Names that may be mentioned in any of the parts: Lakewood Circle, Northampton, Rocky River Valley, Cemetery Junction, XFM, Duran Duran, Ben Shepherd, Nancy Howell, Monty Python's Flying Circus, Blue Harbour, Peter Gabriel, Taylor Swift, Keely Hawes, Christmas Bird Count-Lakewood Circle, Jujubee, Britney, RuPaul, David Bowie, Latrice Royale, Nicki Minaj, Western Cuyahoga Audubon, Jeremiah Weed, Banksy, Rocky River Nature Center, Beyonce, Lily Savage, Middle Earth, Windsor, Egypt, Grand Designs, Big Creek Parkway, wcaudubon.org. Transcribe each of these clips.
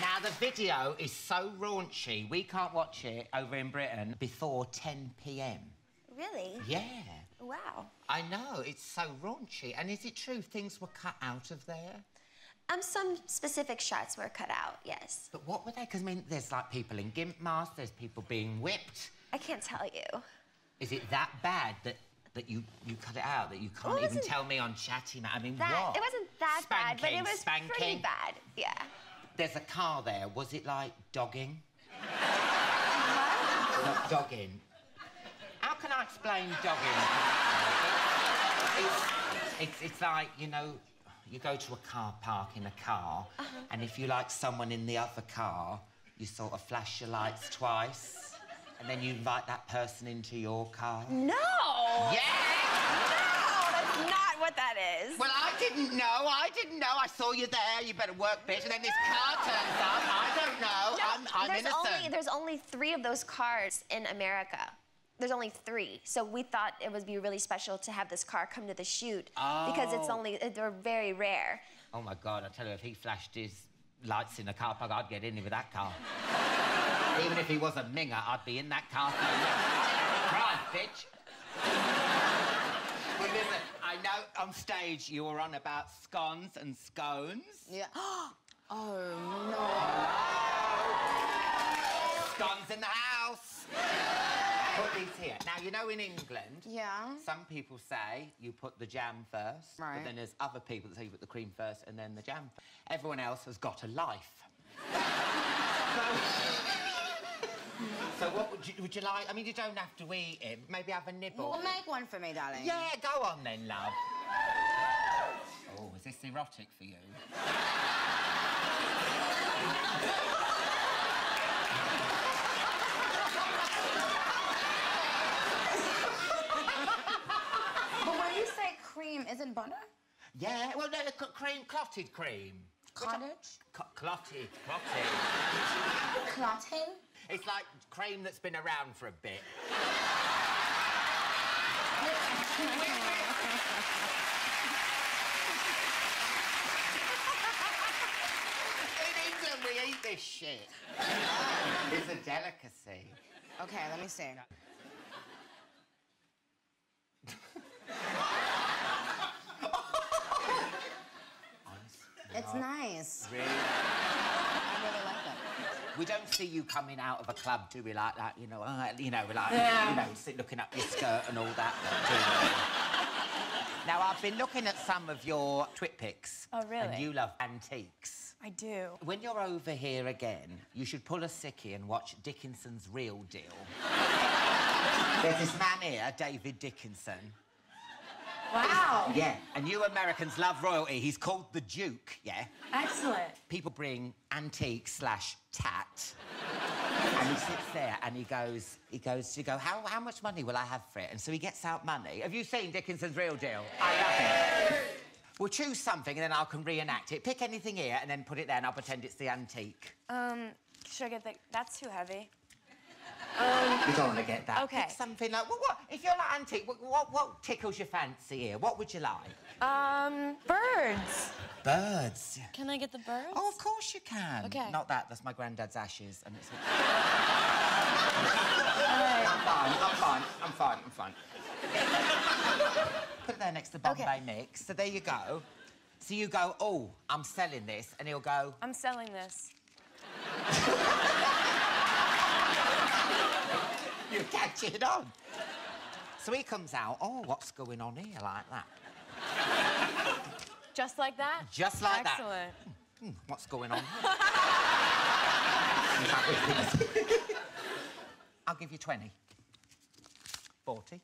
Now, the video is so raunchy, we can't watch it over in Britain before 10 p.m. Really? Yeah. Wow. I know, it's so raunchy. And is it true things were cut out of there? Some specific shots were cut out, yes. But what were they? Because, I mean, there's, like, people in gimp masks, there's people being whipped. I can't tell you. Is it that bad that you cut it out, that you can't even tell me on Chatty Man? I mean, what? It wasn't that bad, but it was pretty bad, yeah. There's a car there. Was it, like, dogging? What? Not dogging. How can I explain dogging? It's like, you know, you go to a car park in a car, and if you like someone in the other car, you sort of flash your lights twice, and then you invite that person into your car. No! Yeah! No! That's not what that is. Well, I didn't know. I saw you there. You better work, bitch. And then this car turns up. I don't know. No, I'm innocent. There's only 3 of those cars in America. There's only 3, so we thought it would be really special to have this car come to the shoot because they're very rare. Oh my God! I tell you, if he flashed his lights in a car park, I'd get in with that car. Even if he was a minger, I'd be in that car. Right, bitch. Well, listen, I know on stage you were on about scones and scones. Yeah. Oh no! Scones in the house. Put these here. Now, you know, in England, some people say you put the jam first, but then there's other people that say you put the cream first and then the jam first. Everyone else has got a life. So what would you like? I mean, you don't have to eat it. Maybe have a nibble. Well, make one for me, darling. Yeah, go on then, love. Oh, is this erotic for you? Cream isn't butter? Yeah, well, no, cream, clotted cream. Cottage? Clotted. Clotting? It's like cream that's been around for a bit. In England, we eat this shit. It's a delicacy. OK, let me see. It's nice. Really? I really like that. We don't see you coming out of a club, do we, like that? You know, looking up your skirt and all that. Now, I've been looking at some of your twit pics. Oh, really? And you love antiques. I do. When you're over here again, you should pull a sickie and watch Dickinson's Real Deal. There's this man here, David Dickinson. Wow. Yeah, and you Americans love royalty. He's called the Duke, yeah? Excellent. People bring antique/tat. And he sits there and he goes, how much money will I have for it? And so he gets out money. Have you seen Dickinson's Real Deal? I love it. We'll choose something and then I can reenact it. Pick anything here and then put it there and I'll pretend it's the antique. Should I get the... That's too heavy. You don't want to get that. Okay. Pick something like what? If you're like antique, what tickles your fancy here? What would you like? Birds. Birds. Can I get the birds? Oh, of course you can. Okay. Not that. That's my granddad's ashes, and it's. I'm fine. Put it there next to Bombay Mix. So there you go. So you go, oh, I'm selling this, and he'll go, I'm selling this. You're catching on. So he comes out, oh, what's going on here, like that. Just like that? Just like that. Excellent. What's going on here? I'll give you 20. 40.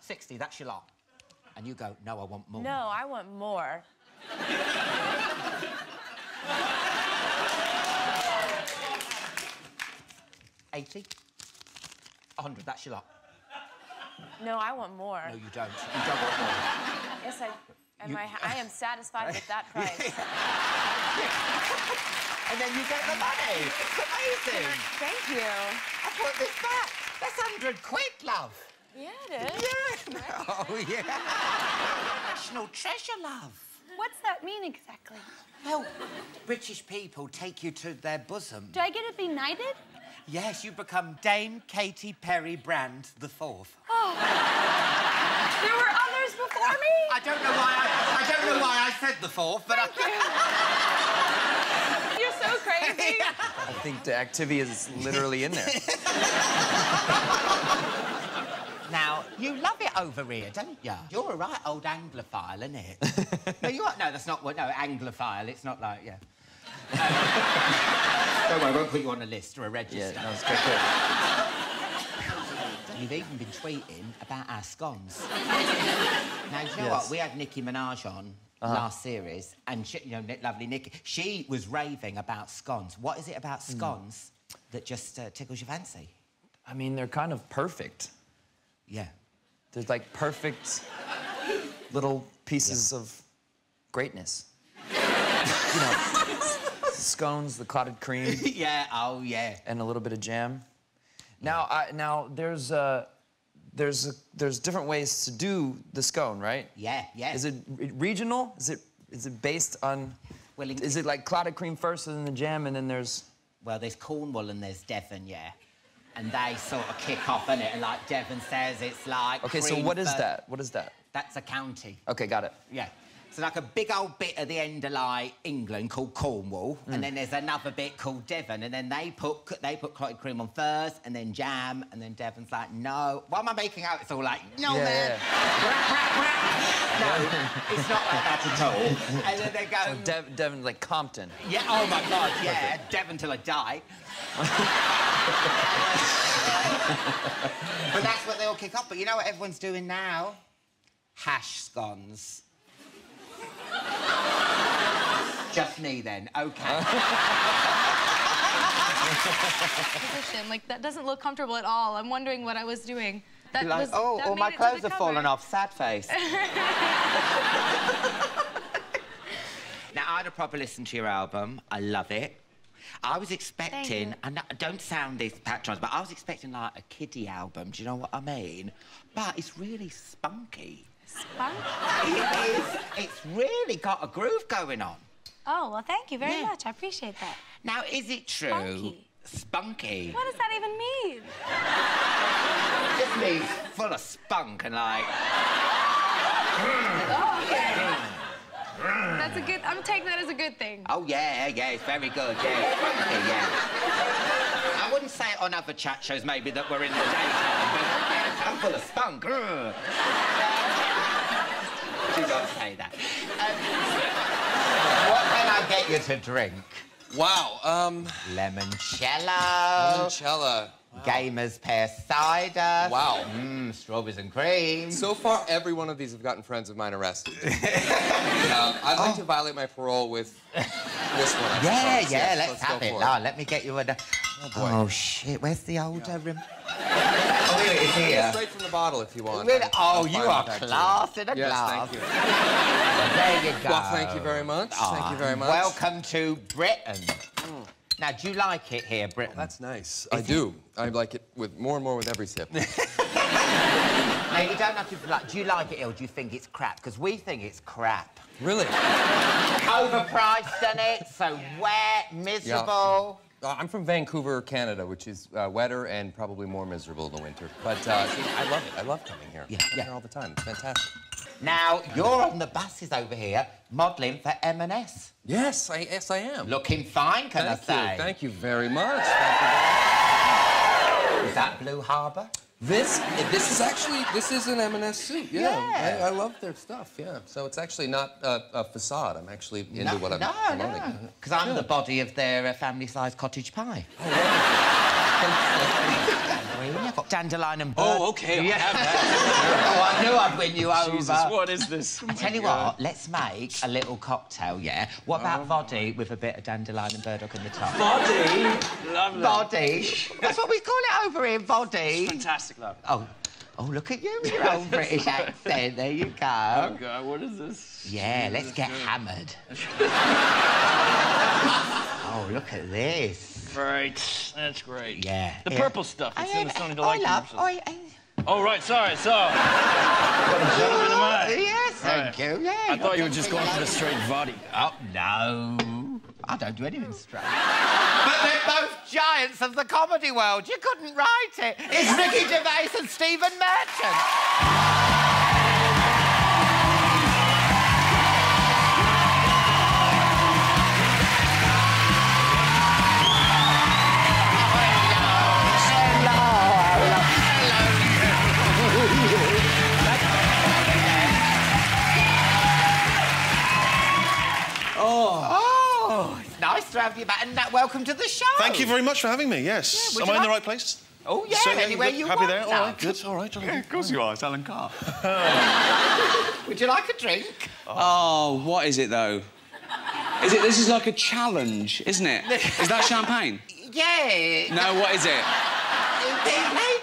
60, that's your lot. And you go, no, I want more. No, I want more. $80, $100, that's your lot. No, I want more. No, you don't. You don't want more. Yes, I am satisfied with that price. And then you get the money. It's amazing. Thank you. I put this back. That's £100, love. Yeah, it is. Yeah. Oh, yeah. National treasure, love. What's that mean exactly? Well, British people take you to their bosom. Do I get to be knighted? Yes, you become Dame Katy Perry Brand the Fourth. Oh. There were others before me? I don't know why I said the fourth, but Thank you. You're so crazy. Yeah. I think the Activia is literally in there. Now, you love it over here, don't you? You're a right old Anglophile, innit? No, you are. No, that's not what. No, Anglophile. It's not like, yeah. Don't worry, I won't put you on a list or a register. Yeah, no, it's good. You've even been tweeting about our scones. Now, you know what? We had Nicki Minaj on last series, and she, you know, lovely Nicki, she was raving about scones. What is it about scones that just tickles your fancy? I mean, they're kind of perfect. Yeah. They're like perfect little pieces of greatness. You know. Scones, the clotted cream. Yeah, oh yeah. And a little bit of jam. Now, there's different ways to do the scone, right? Yeah, yeah. Is it regional? Is it based on? Well, is it like clotted cream first, and then the jam, and then there's? Well, there's Cornwall and there's Devon, yeah. And they sort of kick off, innit? And like Devon says, it's like. Okay, so what is that? What is that? That's a county. Okay, got it. Yeah. So like a big old bit at the end of like England called Cornwall, and then there's another bit called Devon, and then they put clotted cream on first, and then jam, and then Devon's like, no. What am I making out? It's all like, no, man. No, it's not like that at all. And then they go. So Devon, like Compton. Yeah. Oh my God. Yeah. Devon till I die. But that's what they all kick off. But you know what everyone's doing now? Hash scones. Just me, then. Okay. Position, like, that doesn't look comfortable at all. I'm wondering what I was doing. That like, was, oh, that all my clothes have fallen off. Sad face. Now, I'd have probably listened to your album. I love it. I was expecting, and don't sound these patrons, but I was expecting, like, a kiddie album. Do you know what I mean? But it's really spunky. It is. It's really got a groove going on. Oh, well, thank you very much. I appreciate that. Now, is it true? Spunky. Spunky. What does that even mean? It just means full of spunk and like. Oh, okay. That's a good. I'm taking that as a good thing. Oh yeah, yeah, it's very good. Yeah, spunky, yeah. I wouldn't say it on other chat shows maybe that were in the daytime, but I'm full of spunk. Do not say that. What can I get you to drink? Wow, Limoncello. Wow. Gamer's pear cider. Wow. Strawberries and cream. So far, every one of these have gotten friends of mine arrested. I'd like to violate my parole with this one. Yeah, yeah, let's have it. Now, let me get you a... Oh, boy. Oh, shit, where's the older rim? Oh, here it is here. Straight from the bottle, if you want. Really? Oh, you are class in a glass. Yes, thank you. There you go. Well, thank you very much. Thank you very much. Welcome to Britain. Now, do you like it here, Britain? Oh, that's nice. I do. I like it with more and more with every sip. Now, you don't have to like. Do you like it, or do you think it's crap? Because we think it's crap. Really? Overpriced, isn't it? So wet, miserable. Yeah. I'm from Vancouver, Canada, which is wetter and probably more miserable in the winter. But I love it. I love coming here. Yeah, I'm here all the time. It's fantastic. Now, you're on the buses over here modelling for M&S. Yes, I am. Looking fine, can I say? Thank you very much. Thank you. Is that Blue Harbour? This is actually, this is an M&S suit, yeah. I love their stuff, yeah. So it's actually not a facade. I'm actually into what I'm promoting. No, because I'm the body of their family-sized cottage pie. Oh, wow. I've got dandelion and bird. Oh, OK, I have that. Oh, I knew I'd win you over. Jesus, what is this? I tell you what, let's make a little cocktail, yeah? What about voddy with a bit of dandelion and burdock in the top? Voddy? Lovely. Voddy. That's what we call it over here, voddy. It's fantastic. Oh, look at you, your old British accent. There you go. Oh, God, what is this? Yeah, let's get hammered. Oh, look at this. Right, that's great. Yeah. The purple stuff. It's in the Sony Delight commercial. Oh, right, sorry, so... Gentlemen, am I? Yes, thank you. Yeah, I thought you were just going for the straight vodka. Oh, no. I don't do anything straight. But they're both giants of the comedy world. You couldn't write it. It's Ricky Gervais and Stephen Merchant. Nice to have you back, and welcome to the show. Thank you very much for having me, yes. Yeah, am I in the right place? Oh, yeah, so, anywhere you happy want. Happy there? Now. All right, good, all right. Yeah, of course you are, it's Alan Carr. Would you like a drink? Oh, what is it, though? Is it, this is like a challenge, isn't it? Is that champagne? Yeah. No, what is it?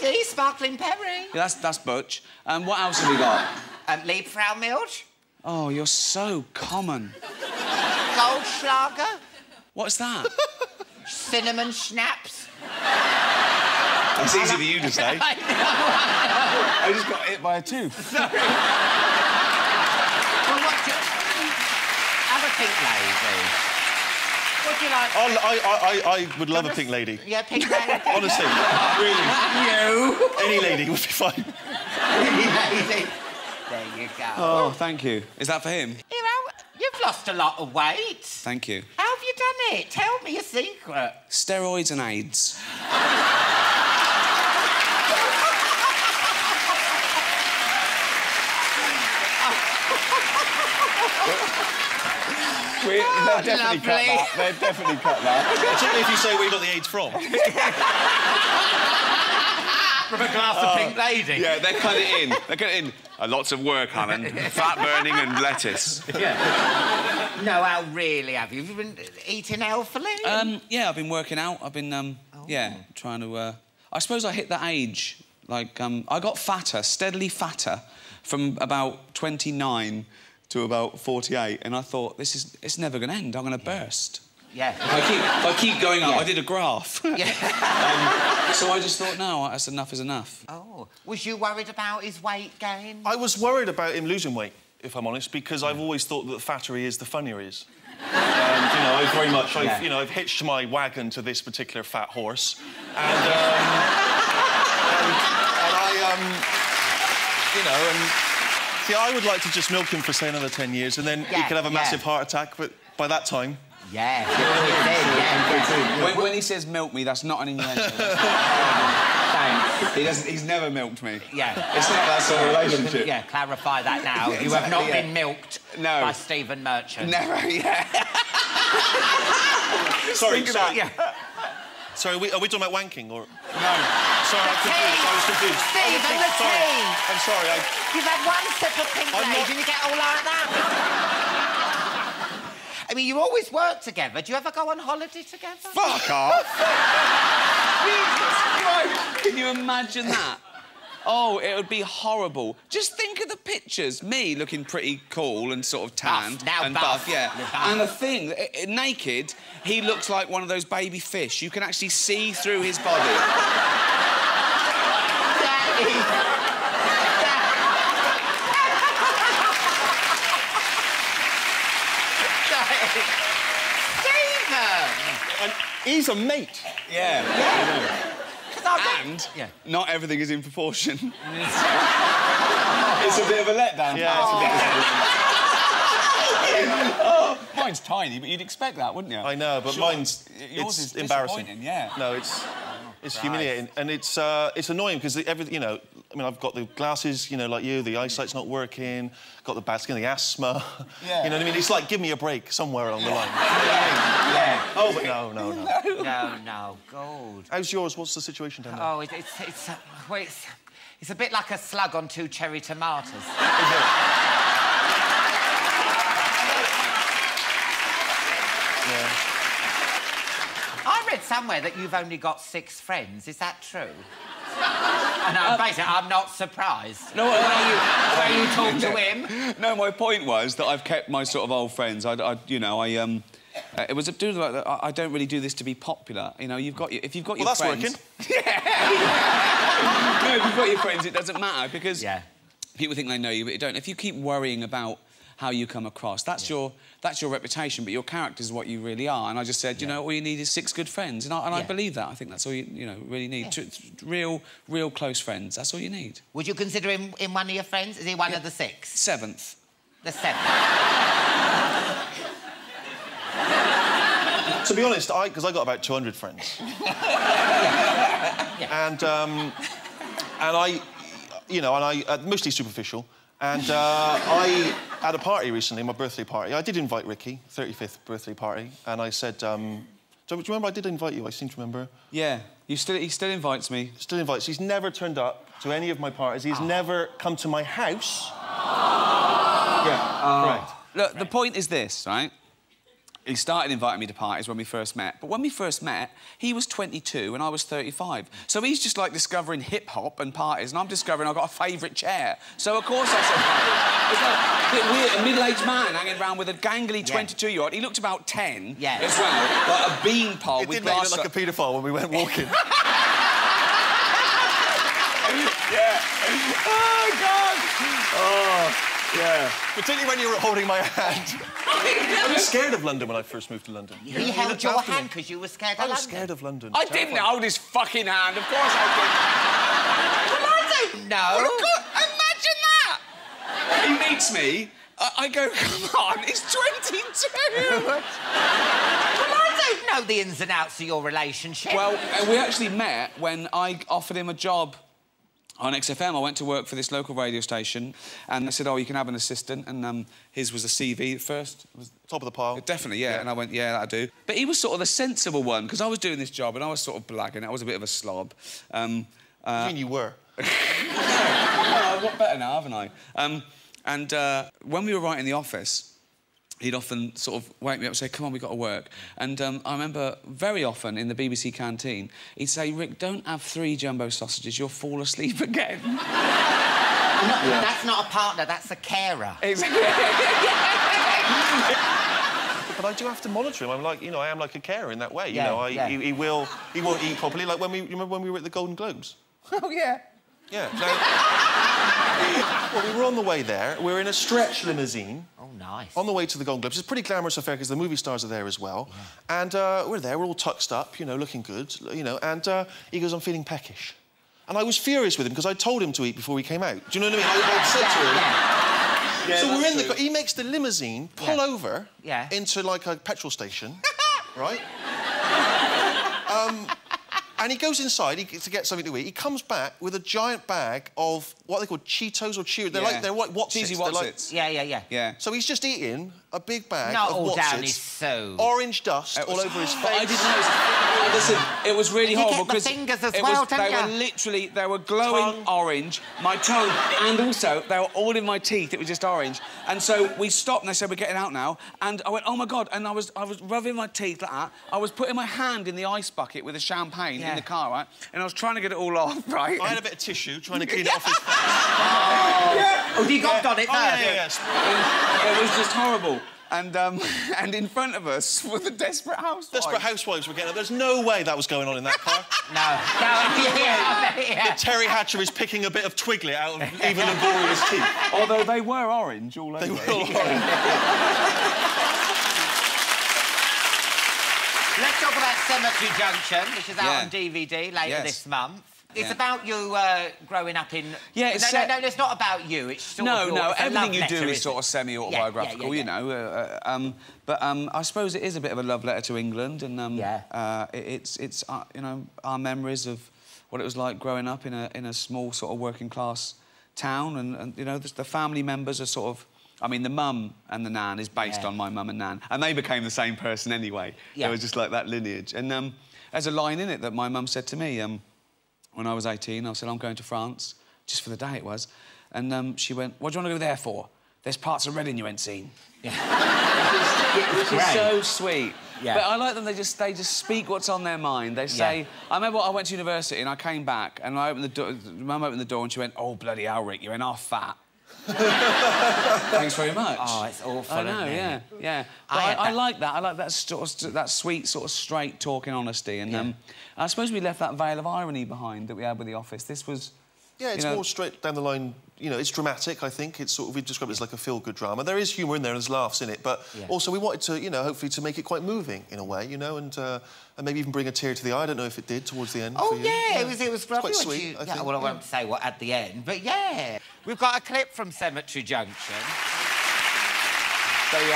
Lady, sparkling perry. Yeah, that's Butch. What else have we got? Liebfraumilch. Oh, you're so common. Goldschlager. What's that? Cinnamon schnapps. That's easy for you to say. I just got hit by a tooth. Sorry. Well, what do you... Have a pink lady. What do you like? I would love a pink lady. Yeah, pink lady. Honestly, really. No. Any lady would be fine. Any lady. There you go. Oh, thank you. Is that for him? You know, you've lost a lot of weight. Thank you. How have you done it? Tell me your secret. Steroids and AIDS. They've definitely cut that. They've definitely cut that. Particularly if you say where you got the AIDS from. From a glass of pink lady. Yeah, they cut it in. They cut it in. Lots of work, Alan. Fat burning and lettuce. Yeah. No, Al, really, have you? Have you been eating healthily? Yeah, I've been working out. I've been, yeah, trying to... I suppose I hit that age. Like, I got fatter, steadily fatter, from about 29 to about 48, and I thought, this is... It's never going to end. I'm going to burst. Yeah. If I keep going up, I did a graph. Yeah. So I just thought, no, that's enough is enough. Oh. Was you worried about his weight gain? I was worried about him losing weight, if I'm honest, because I've always thought that the fatter he is, the funnier he is. You know, I very much, you know, I've hitched my wagon to this particular fat horse. And, you know, see, I would like to just milk him for, say, another 10 years, and then he could have a massive heart attack, but by that time... Yeah, yeah. When he says milk me, that's not an innuendo. Thanks. He's never milked me. Yeah. It's not that sort of relationship. Yeah, clarify that now. Yeah, exactly, you have not been milked by Stephen Merchant. Never, Sorry, sorry. Sorry, are we talking about wanking or...? No. Sorry, I'm confused. I was confused. Stephen, the tea! I'm sorry, You've had one sip of pink lady and you get all like that. I mean, you always work together. Do you ever go on holiday together? Fuck off! Jesus Christ! Can you imagine that? Oh, it would be horrible. Just think of the pictures. Me looking pretty cool and sort of tanned. Buff. Yeah. And the thing, naked, he looks like one of those baby fish. You can actually see through his body. That is... And he's a mate. Yeah. And not everything is in proportion. It's a bit of a letdown. Yeah, it's a bit of a letdown. Mine's tiny, but you'd expect that, wouldn't you? I know, but mine's... Yours is embarrassing. Yeah. No, it's humiliating. And it's annoying, because everything, you know... I mean, I've got the glasses, you know, like you, the eyesight's not working, got the bad skin, the asthma. Yeah. You know what I mean? It's like, give me a break somewhere along the line. Yeah. Oh, but no. No, God. How's yours? What's the situation down there? Oh, it's a bit like a slug on two cherry tomatoes. I read somewhere that you've only got 6 friends. Is that true? And basically, I'm not surprised. No, when you talk to him. No, my point was that I've kept my sort of old friends. It was a dude like that. I don't really do this to be popular. You know, if you've got your friends. Well, that's working. Yeah. No, if you've got your friends, it doesn't matter because people think they know you, but you don't. If you keep worrying about how you come across. That's your reputation, but your character is what you really are. And I just said, you know, all you need is 6 good friends, and I believe that. I think that's all you know really need. Real close friends. That's all you need. Would you consider him one of your friends? Is he one of the 6? 7th. The 7th. To be honest, because I got about 200 friends. And I, you know, and I mostly superficial. And I had a party recently, my birthday party. I did invite Ricky, 35th birthday party, and I said, do you remember I did invite you? I seem to remember. Yeah, he still invites me. Still invites. He's never turned up to any of my parties. He's never come to my house. Right. Look, the point is this, right? He started inviting me to parties when we first met. But when we first met, he was 22 and I was 35. So he's just, like, discovering hip-hop and parties, and I'm discovering I've got a favourite chair. So, of course, I said... It's like a bit weird, a middle-aged man hanging around with a gangly 22-year-old. He looked about 10 as well, like a bean pole with glass... It did make you look like a paedophile when we went walking. Oh, God! Oh... Yeah, particularly when you were holding my hand. I was scared of London when I first moved to London. He held your hand because you were scared of London. I was scared of London. I didn't hold his fucking hand, of course I didn't. Well, I don't know. Well, God, imagine that! He meets me, I go, come on, it's 22! Well, I don't know the ins and outs of your relationship. Well, we actually met when I offered him a job on XFM. I went to work for this local radio station, and they said, oh, you can have an assistant, and his was a CV at first. It was top of the pile. Definitely, yeah, and I went, yeah, that'll do. But he was sort of the sensible one, because I was doing this job, and I was sort of blagging. I was a bit of a slob. I mean, you were. Well, I've got better now, haven't I? When we were writing The Office, he'd often sort of wake me up and say, come on, we've got to work. And I remember very often in the BBC canteen, he'd say, Rick, don't have 3 jumbo sausages, you'll fall asleep again. That's not a partner, that's a carer. Exactly. But I do have to monitor him. I'm like, you know, I am like a carer in that way. Yeah, you know, he won't eat properly. Like, when we, you remember when we were at the Golden Globes? Oh, yeah. Yeah. So, well, we were on the way there. We were in a stretch limousine. Oh, nice. On the way to the Golden Globes. It's a pretty glamorous affair because the movie stars are there as well. Yeah. And we're there, we're all tucked up, you know, looking good, you know, and he goes, I'm feeling peckish. And I was furious with him because I told him to eat before we came out. Do you know what I mean? I said to him... So we're in the... He makes the limousine pull over into, like, a petrol station, right? And he goes inside to get something to eat. He comes back with a giant bag of what they call Cheetos or Cheetos. They're like, they're like Wotsits. Cheesy Wotsits. Like... Yeah. So he's just eating a big bag of Wotsits. Down his soul. Orange dust all over his face. But I didn't know. Listen, it was really horrible because they were glowing orange. My tongue, and also they were all in my teeth. It was just orange. And so we stopped, and they said, we're getting out now. And I went, oh my God! And I was rubbing my teeth like that. I was putting my hand in the ice bucket with a champagne. In the car, right? And I was trying to get it all off, right? I had a bit of tissue trying to clean it off his face. Oh, you got on it there? Yeah. It was just horrible. And in front of us were the Desperate Housewives. Desperate Housewives were getting up. There's no way that was going on in that car. No. Teri Hatcher is picking a bit of twiglet out of even Gloria's teeth. Although they were orange all over. They were all orange. Let's talk about Cemetery Junction, which is out on DVD later this month. It's about you growing up in... Yeah, it's... No, it's not about you, it's sort of... No, everything you do is sort of semi-autobiographical, you know. I suppose it is a bit of a love letter to England, and it's you know, our memories of what it was like growing up in a small sort of working-class town, and, you know, the family members are sort of... I mean, the mum and the nan is based on my mum and nan, and they became the same person anyway. Yeah. They were just like that lineage. And there's a line in it that my mum said to me when I was 18. I said, I'm going to France, just for the day it was. And she went, what do you want to go there for? There's parts of Reading you ain't seen. Which is so sweet. Yeah. But I like them, they just speak what's on their mind. They say... I remember I went to university and I came back and I opened the door... Mum opened the door and she went, oh, bloody hell, Rick, you ain't half fat. Thanks very much. Oh, it's awful. I know, yeah. I like that. I like that sort of, that sweet sort of straight talking honesty. And I suppose we left that veil of irony behind that we had with The Office. This was, it's more straight down the line you know, it's dramatic, I think. It's sort of, we describe it as like a feel-good drama. There is humour in there and there's laughs in it, but also we wanted to, you know, hopefully to make it quite moving in a way, you know, and maybe even bring a tear to the eye. I don't know if it did towards the end. Oh, for you. Yeah, it was lovely. It's quite sweet, I think. Well, I won't say what at the end, but yeah. We've got a clip from Cemetery Junction. They,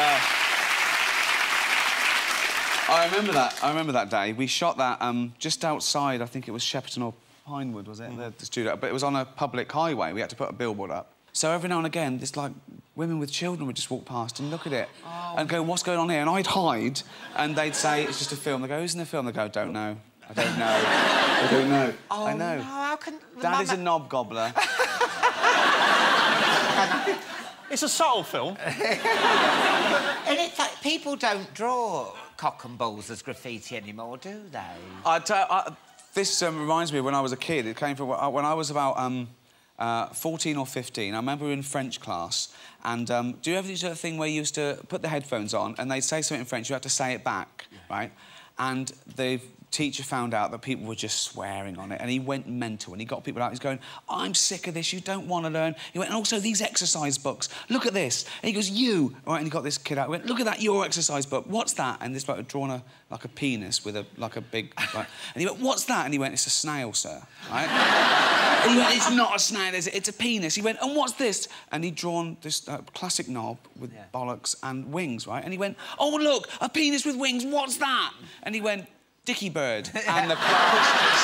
I remember that. I remember that day. We shot that just outside, I think it was Shepperton or Pinewood, was it? The studio. But it was on a public highway. We had to put a billboard up. So every now and again, this, like, women with children would just walk past and look at it and go, what's going on here? And I'd hide, and they'd say, it's just a film. They go, who's in the film? They go, don't know. I don't know. I don't know. Oh, I know. No, how can... Dad is a knob gobbler. It's a subtle film. And it's like, people don't draw cock and balls as graffiti anymore, do they? This reminds me of when I was a kid. It came from when I was about 14 or 15. I remember we were in French class. And do you ever do the thing where you used to put the headphones on and they'd say something in French, you had to say it back, right? And the teacher found out that people were just swearing on it, and he went mental, and he got people out. He's going, I'm sick of this, you don't want to learn. He went, and also these exercise books, look at this. And he goes, you, right, and he got this kid out. He went, look at that, your exercise book, what's that? And this bloke had drawn a, like a penis with a, like a big, like, and he went, what's that? And he went, it's a snail, sir, right? And he went, it's not a snail, is it? It's a penis. He went, and what's this? And he'd drawn this classic knob with bollocks and wings, right? And he went, oh, look, a penis with wings, what's that? And he went, Dicky Bird. And the class.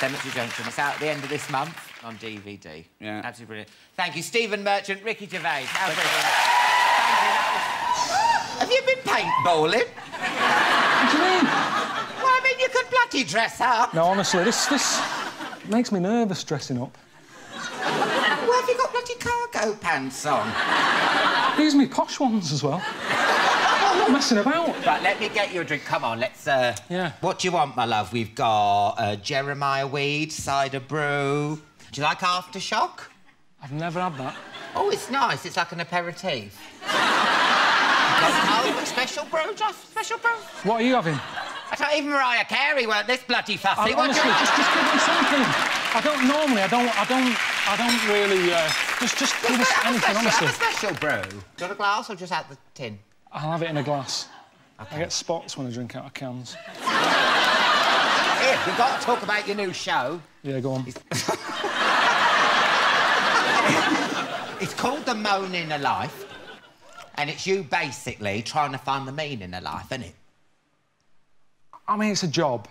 Cemetery Junction. It's out at the end of this month on DVD. Yeah. Absolutely brilliant. Thank you, Stephen Merchant, Ricky Gervais. How brilliant. Thank you. Have you been paintballing? What do you mean? Well, I mean, you could bloody dress up. No, honestly, this makes me nervous, dressing up. Well, have you got bloody cargo pants on? These are me posh ones as well. I'm not messing about. Right, let me get you a drink. Come on, let's... Yeah. What do you want, my love? We've got Jeremiah Weed, cider brew. Do you like aftershock? I've never had that. Oh, it's nice. It's like an aperitif. Oh, special brew, Josh. Special brew. What are you having? I don't even Mariah Carey weren't this bloody fussy. Honestly, just give me something. I don't really, just give us anything, honestly. Have a special brew. Do you want a glass or just out the tin? I'll have it in a glass. Okay. I get spots when I drink out of cans. Here, we've got to talk about your new show. Yeah, go on. It's called The Moaning of Life, and it's you basically trying to find the meaning of life, isn't it? I mean, it's a job.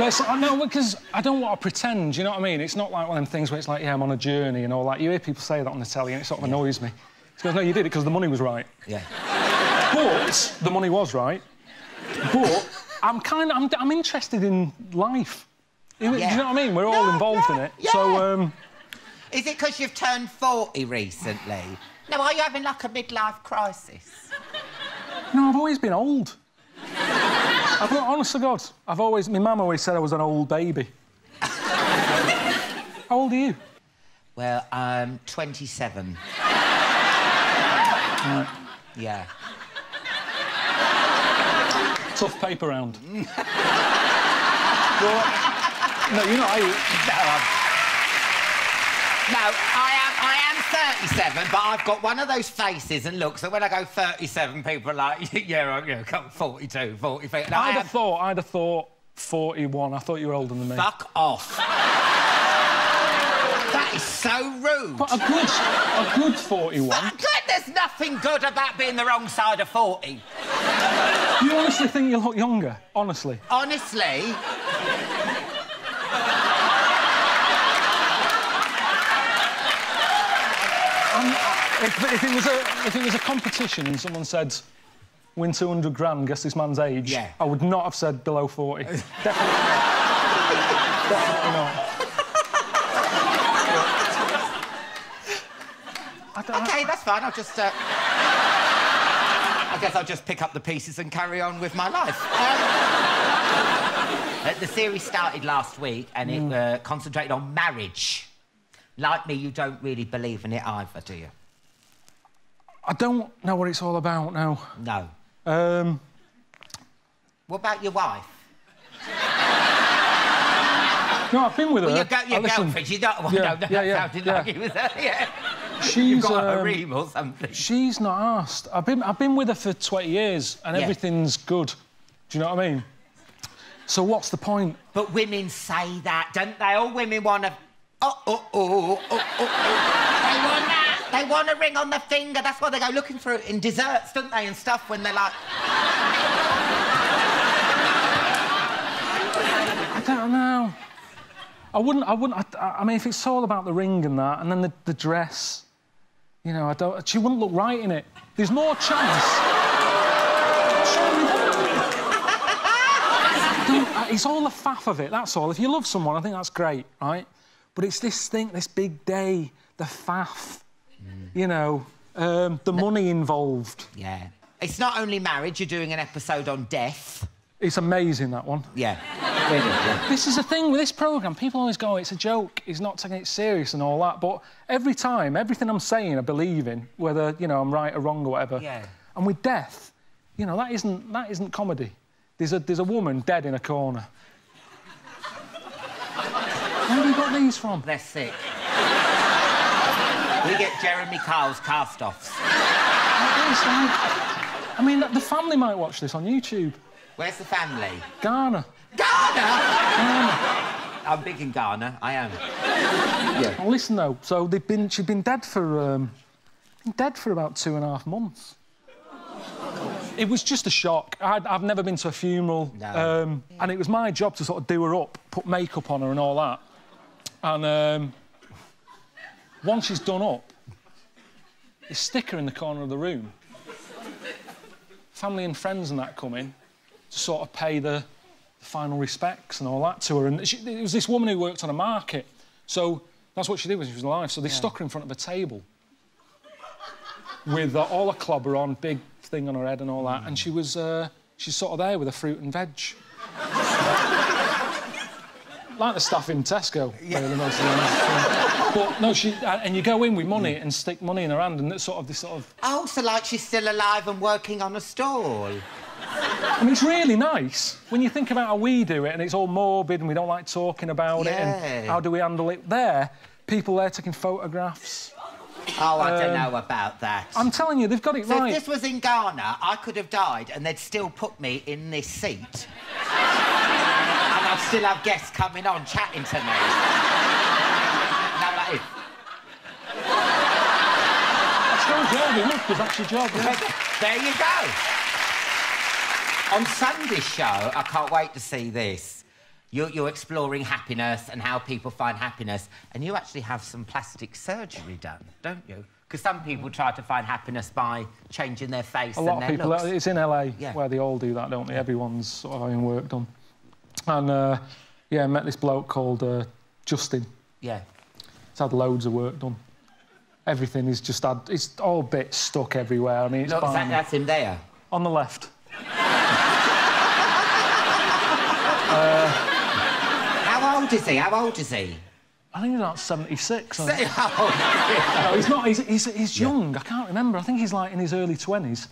No, because I don't want to pretend, you know what I mean? It's not like one of them things where it's like, yeah, I'm on a journey and all that. You hear people say that on the telly and it sort of annoys me. It's because, no, you did it because the money was right. Yeah. But the money was right. But I'm interested in life. Yeah. Do you know what I mean? We're all involved in it. Yeah. So, Is it because you've turned 40 recently? No, are you having, like, a midlife crisis? No, I've always been old. I've got, honest to God, I've always... My mum always said I was an old baby. How old are you? Well, I'm 27. Yeah. Tough paper round. Well, no, you're not... I am 37, but I've got one of those faces and looks that when I go 37, people are like, yeah, come 42, 43... No, I'd have thought 41. I thought you were older than me. Fuck off. That is so rude. But a good 41... Fuck, good! There's nothing good about being the wrong side of 40. You honestly think you look younger? Honestly? Honestly? If it was a competition and someone said, win 200 grand, guess this man's age, I would not have said below 40. Definitely not. Definitely not. OK, that's fine, I'll just... I guess I'll just pick up the pieces and carry on with my life. The series started last week and it concentrated on marriage. Like me, you don't really believe in it either, do you? I don't know what it's all about now. No. What about your wife? No, I've been with her. Well, you've got your girlfriend. She's not one. Yeah, like it was her. Yeah. She's got a ream or something. She's not arsed. I've been with her for 20 years and everything's good. Do you know what I mean? So what's the point? But women say that, don't they? All women want to... They want a ring on the finger. That's why they go looking for it in desserts, don't they, and stuff, when they're like... I don't know. I mean, if it's all about the ring and that, and then the dress, you know, I don't... She wouldn't look right in it. There's more chance. It's all the faff of it, that's all. If you love someone, I think that's great, right? But it's this thing, this big day, the faff, you know, the money involved. Yeah. It's not only marriage, you're doing an episode on death. It's amazing, that one. Yeah. This is the thing with this programme. People always go, it's a joke, he's not taking it serious and all that, but every time, everything I'm saying I believe in, whether, you know, I'm right or wrong or whatever. Yeah. And with death, you know, that isn't comedy. There's a woman dead in a corner. Where have you got these from? They're sick. We get Jeremy Carl's cast-offs. I mean, the family might watch this on YouTube. Where's the family? Ghana. Ghana? I'm big in Ghana, I am. Yeah. Oh, listen, though, so she'd been dead for... dead for about 2.5 months. It was just a shock. I've never been to a funeral. No. And it was my job to sort of do her up, put makeup on her and all that. And once she's done up, you stick her in the corner of the room. Family and friends and that come in to sort of pay the final respects and all that to her. And it was this woman who worked on a market. So that's what she did when she was alive. So they stuck her in front of a table with all the clobber on, big... thing on her head and all that, and she was she's sort of there with a fruit and veg. Like the stuff in Tesco. Yeah. Really, most of them. But no, she... and you go in with money and stick money in her hand and that sort of... Oh, so like she's still alive and working on a stall. I mean, it's really nice when you think about how we do it and it's all morbid and we don't like talking about it and how do we handle it. There, people there taking photographs. Oh, I don't know about that. I'm telling you, they've got it so right. If this was in Ghana, I could have died and they'd still put me in this seat. And I'd still have guests coming on, chatting to me. And I'm like... That's your job, yeah. There you go. On Sunday's show, I can't wait to see this. You're exploring happiness and how people find happiness, and you actually have some plastic surgery done, don't you? Because some people try to find happiness by changing their face and their looks. A lot of people... It's in LA where they all do that, don't they? Everyone's sort of having work done. And, yeah, I met this bloke called Justin. Yeah. He's had loads of work done. Everything he's just had... It's all bits stuck everywhere. I mean, it's... Look, that's him there. On the left. How old is he? I think he's about 76. I think. No, he's not. He's young. I can't remember. I think he's like in his early 20s.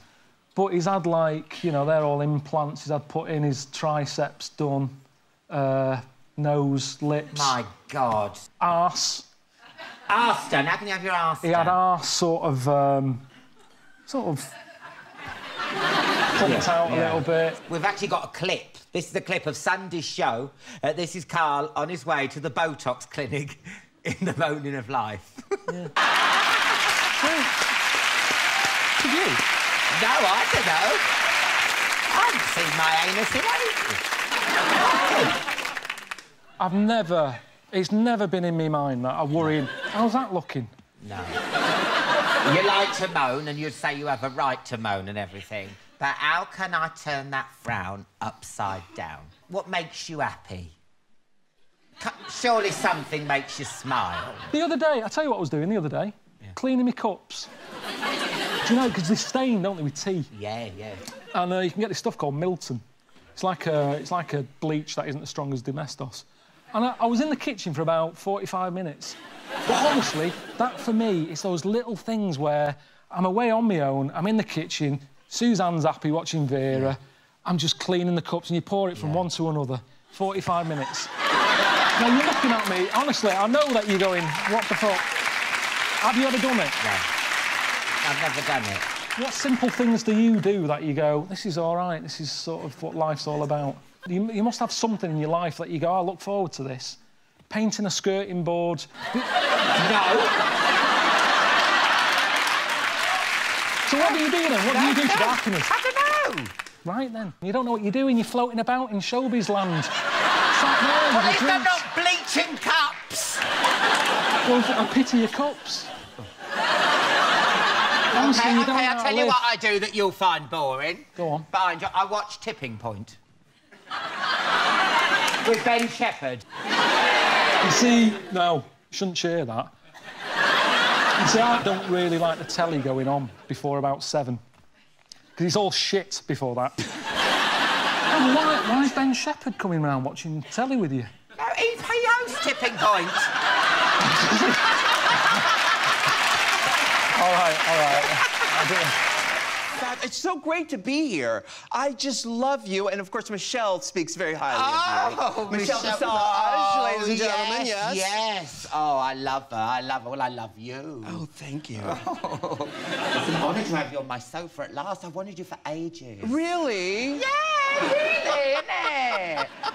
But he's had, like, you know, they're all implants. He's had put in his triceps done, nose, lips. My God. Arse. Arse done. How can you have your arse done? He had arse sort of pumped out a little bit. We've actually got a clip. This is a clip of Sunday's show. This is Carl on his way to the Botox clinic in The Moaning of Life. Yeah. Did you? No, I don't know. I haven't seen my anus in ages. I've never... It's never been in my mind that I'm worrying... How's that looking? No. You like to moan and you'd say you have a right to moan and everything. But how can I turn that frown upside down? What makes you happy? Surely something makes you smile. The other day, I'll tell you what I was doing the other day. Yeah. Cleaning my cups. Do you know, because they stain, don't they, with tea? Yeah, yeah. And you can get this stuff called Milton. It's like a bleach that isn't as strong as Domestos. And I was in the kitchen for about 45 minutes. But honestly, that, for me, is those little things where I'm away on my own, I'm in the kitchen... Suzanne's happy watching Vera. Yeah. I'm just cleaning the cups and you pour it from one to another. 45 minutes. Now, you're looking at me. Honestly, I know that you're going, what the fuck? Have you ever done it? No. I've never done it. What simple things do you do that you go, this is all right, this is sort of what life's all about? You must have something in your life that you go, I look forward to this. Painting a skirting board. No. So what do you do then? What do you do to darken us? I don't know. Right then. You don't know what you're doing. You're floating about in showbiz land. Sat there with your drinks. What if they're not bleaching cups? Well, I pity your cups. Honestly, okay, you don't know I'll tell you what I do that you'll find boring. Go on. Fine. I watch Tipping Point. With Ben Shepherd. You see, no, shouldn't share that. You see, I don't really like the telly going on before about 7. Because it's all shit before that. And why is Ben Shepherd coming round watching telly with you? No, he owns Tipping Point. All right. It's so great to be here. I just love you, and of course Michelle speaks very highly of you. Michelle Visage, ladies and gentlemen. Yes, yes. Oh, I love her. I love her. Well, I love you. Oh, thank you. Oh. I wanted to have you on my sofa at last. I wanted you for ages. Really? Yeah, really, innit?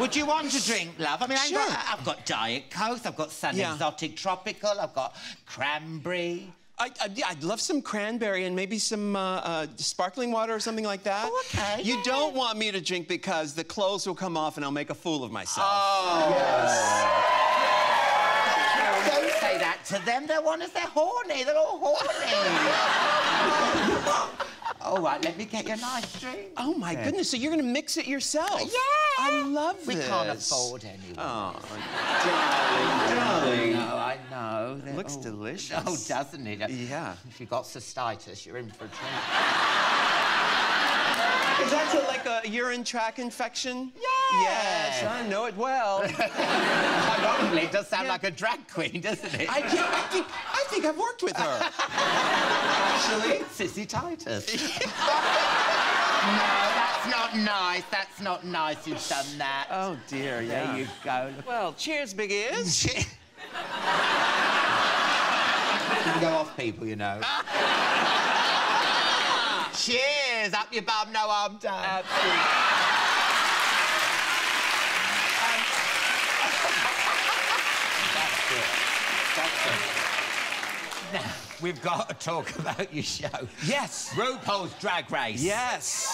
Would you want to drink, love? I mean, sure. I've got Diet Coke, I've got Sun Exotic Tropical, I've got cranberry. I'd love some cranberry and maybe some sparkling water or something like that. Oh, okay. You don't want me to drink because the clothes will come off and I'll make a fool of myself. Oh. Yes. Don't say that to them. They're honest. They're horny. They're all horny. All right, let me get you a nice drink. Oh, my goodness. So you're going to mix it yourself? Yeah. I love this. We can't afford anyone. Oh, darling. No, I know. It looks delicious. Oh, doesn't it? Yeah. If you've got cystitis, you're in for a drink. Is that like a urine tract infection? Yeah. Yes, I know it well. Ironically, it does sound like a drag queen, doesn't it? I think I've worked with her. Actually, Sissy Titus. No, that's not nice. That's not nice. You've done that. Oh, dear, yeah. There you go. Look. Well, cheers, big ears. You can go off people, you know. Cheers. Up your bum, no harm done. Absolutely. Now, we've got to talk about your show. Yes. RuPaul's Drag Race. Yes.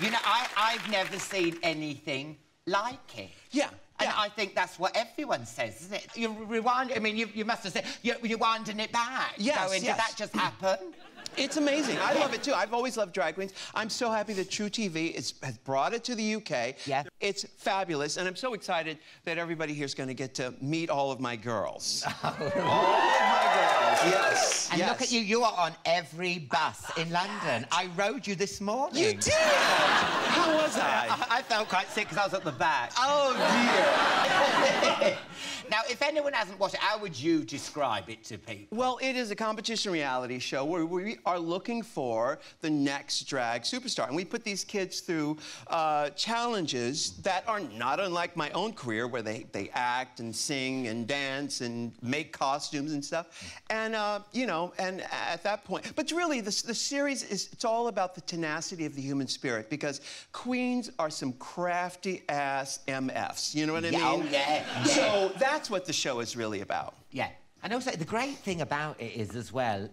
You know, I've never seen anything like it. Yeah. And I think that's what everyone says, isn't it? You rewind, I mean, you must have said, you're winding it back. Yes, yes. Did that just happen? It's amazing. I love it, too. I've always loved drag queens. I'm so happy that True TV has brought it to the UK. Yeah. It's fabulous, and I'm so excited that everybody here's going to get to meet all of my girls. All of my girls, yes. And look at you. You are on every bus in London. I rode you this morning. You did? How was I? I felt quite sick because I was at the back. Oh, dear. Now, if anyone hasn't watched it, how would you describe it to people? Well, it is a competition reality show where we are looking for the next drag superstar. And we put these kids through challenges that are not unlike my own career, where they act and sing and dance and make costumes and stuff. And, you know, and at that point... But really, the series is... It's all about the tenacity of the human spirit, because queens are some crafty-ass MFs. You know what I mean? Oh, yeah. So that's what the show is really about. Yeah. And also, the great thing about it is, as well,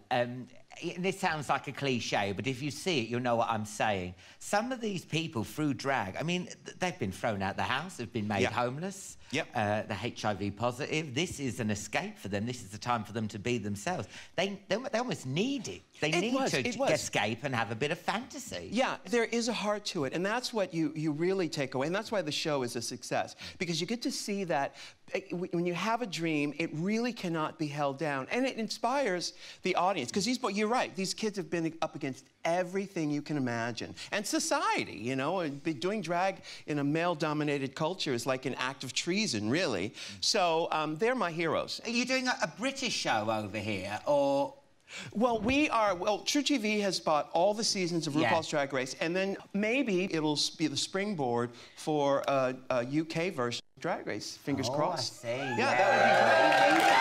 this sounds like a cliché, but if you see it, you'll know what I'm saying. Some of these people, through drag, I mean, they've been thrown out the house, they've been made homeless, they're HIV positive. This is an escape for them. This is the time for them to be themselves. They almost need it. They need to escape and have a bit of fantasy. Yeah, there is a heart to it, and that's what you really take away, and that's why the show is a success, because you get to see that when you have a dream, it really cannot be held down, and it inspires the audience, because you're right, these kids have been up against everything you can imagine, and society, you know, doing drag in a male-dominated culture is like an act of treason, really. So they're my heroes. Are you doing a British show over here, or Well, we are... Well, True TV has bought all the seasons of RuPaul's Drag Race, and then maybe it'll be the springboard for a UK version of Drag Race. Fingers crossed. I see. Yeah, that would be great.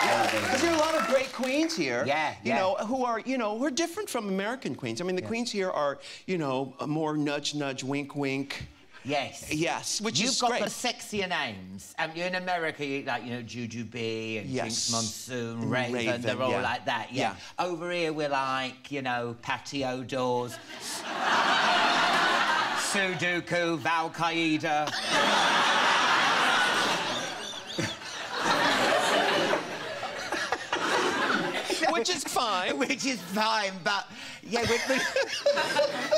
Because there are a lot of great queens here, you know, who are, you know, we're different from American queens. I mean, the queens here are, you know, more nudge-nudge, wink-wink. Yes. Yes, which is great. You've got the sexier names. You in America, you, like, you know, Jujubee and Jinx Monsoon, Raven, they're all like that. Yeah. Over here, we're like, you know, patio doors, Sudoku, Valkaida. Which is fine. Which is fine, but... Yeah,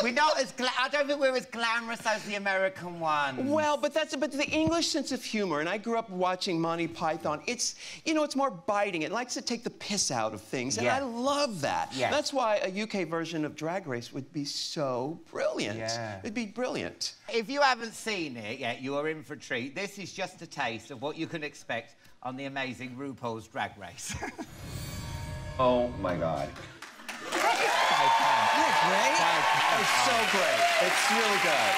we're not as... I don't think we're as glamorous as the American one. Well, but that's... But the English sense of humour, and I grew up watching Monty Python, it's, you know, it's more biting. It likes to take the piss out of things, and I love that. Yeah. That's why a UK version of Drag Race would be so brilliant. Yeah. It'd be brilliant. If you haven't seen it yet, you are in for a treat. This is just a taste of what you can expect on the amazing RuPaul's Drag Race. Oh, my God. Great. It's so great. It's really good.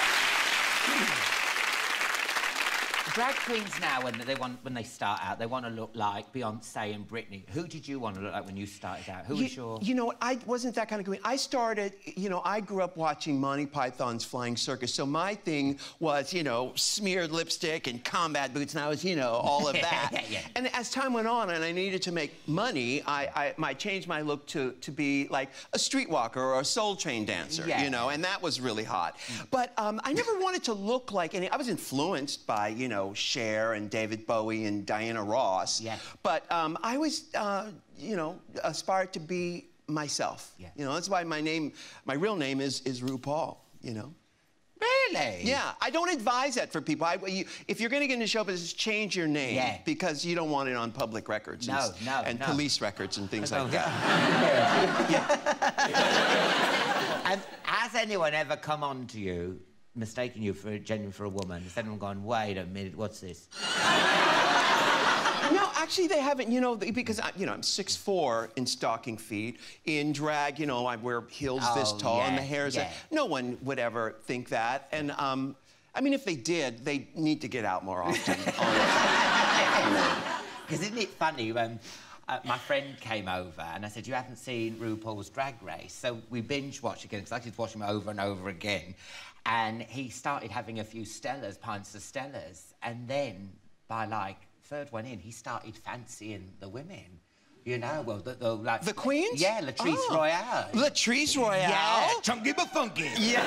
Drag queens now, when they start out, they want to look like Beyonce and Britney. Who did you want to look like when you started out? Who was your... You know what? I wasn't that kind of queen. I started... You know, I grew up watching Monty Python's Flying Circus, so my thing was, you know, smeared lipstick and combat boots, and I was, you know, all of that. And as time went on and I needed to make money, I changed my look to be, like, a streetwalker or a soul train dancer, you know, and that was really hot. But I never wanted to look like any... I was influenced by, you know, Cher and David Bowie and Diana Ross. Yeah. But I was, you know, aspired to be myself. Yeah. You know, that's why my name, my real name is RuPaul, you know. Really? Yeah. I don't advise that for people. If you're going to get into show business, change your name because you don't want it on public records. No, and police records and things like that. And has anyone ever come on to you mistaking you for a woman? Has anyone gone, wait a minute, what's this? No, actually, they haven't, you know, because, you know, I'm 6'4" in stocking feet. In drag, you know, I wear heels this tall and the hair's... No one would ever think that. And, I mean, if they did, they need to get out more often. Because isn't it funny when... my friend came over and I said, you haven't seen RuPaul's Drag Race. So we binge-watched again, because I did watch him over and over again. And he started having a few Stellas, pints of Stellas. And then, by, like, third one in, he started fancying the women. You know, well, like... The queens? Yeah, Latrice Royale. Latrice Royale? Yeah. Chunky but funky. Yeah.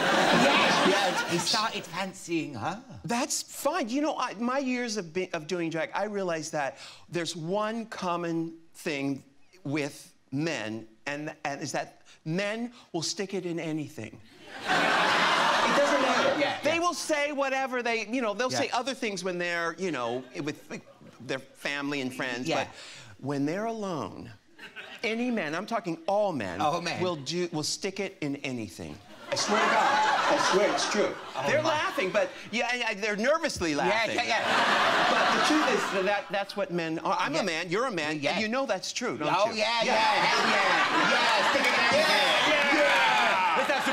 He started fancying her. That's fine. You know, my years of doing drag, I realized that there's one common thing with men, and is that men will stick it in anything. It doesn't matter. They will say whatever they... You know, they'll say other things when they're, you know, with their family and friends, but... When they're alone, any man, I'm talking all men, will stick it in anything. I swear to God. I swear it's true. Oh, they're laughing, but they're nervously laughing. But the truth is that's what men are. I'm a man, you're a man, and you know that's true, don't you? Stick it in anything. Let's have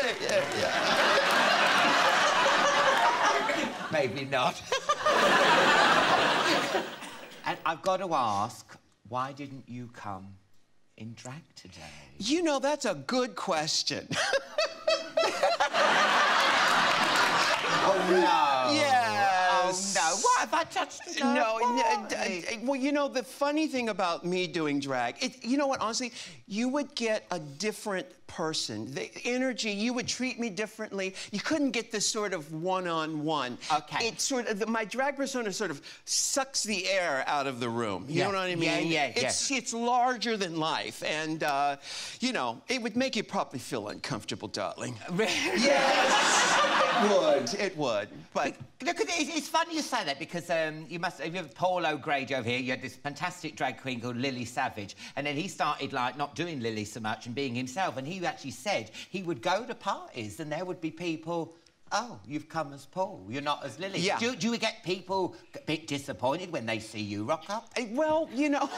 some beers. Maybe not. And I've got to ask, why didn't you come in drag today? You know, that's a good question. Yes. Oh, no. What have I touched today? Well, you know, the funny thing about me doing drag, you know what, honestly, you would get a different person. The energy, you would treat me differently. You couldn't get this sort of one-on-one. Okay. It sort of... My drag persona sort of sucks the air out of the room. You know what I mean? It's larger than life. And, you know, it would make you probably feel uncomfortable, darling. Yes! It would. It would. But... Look, it's funny you say that because you must... If you have Paul O'Grady over here, you had this fantastic drag queen called Lily Savage, and then he started, like, not doing Lily so much and being himself, and he actually said he would go to parties and there would be people oh, you've come as Paul, you're not as Lily. Yeah. Do you get people a bit disappointed when they see you rock up? Well, you know...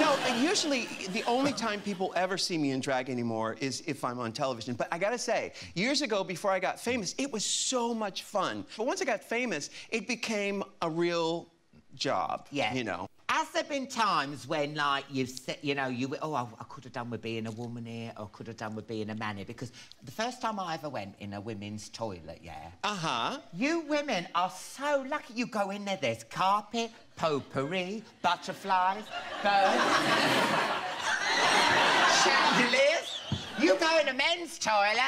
No, usually the only time people ever see me in drag anymore is if I'm on television. But I gotta say, years ago, before I got famous, it was so much fun. But once I got famous, it became a real job, yeah. You know. Has there been times when, like, you've said, you know, you oh, I could have done with being a woman here, or could have done with being a man here? Because the first time I ever went in a women's toilet, yeah. Uh-huh. You women are so lucky. You go in there, there's carpet, potpourri, butterflies, bones, chandeliers. You go in a men's toilet,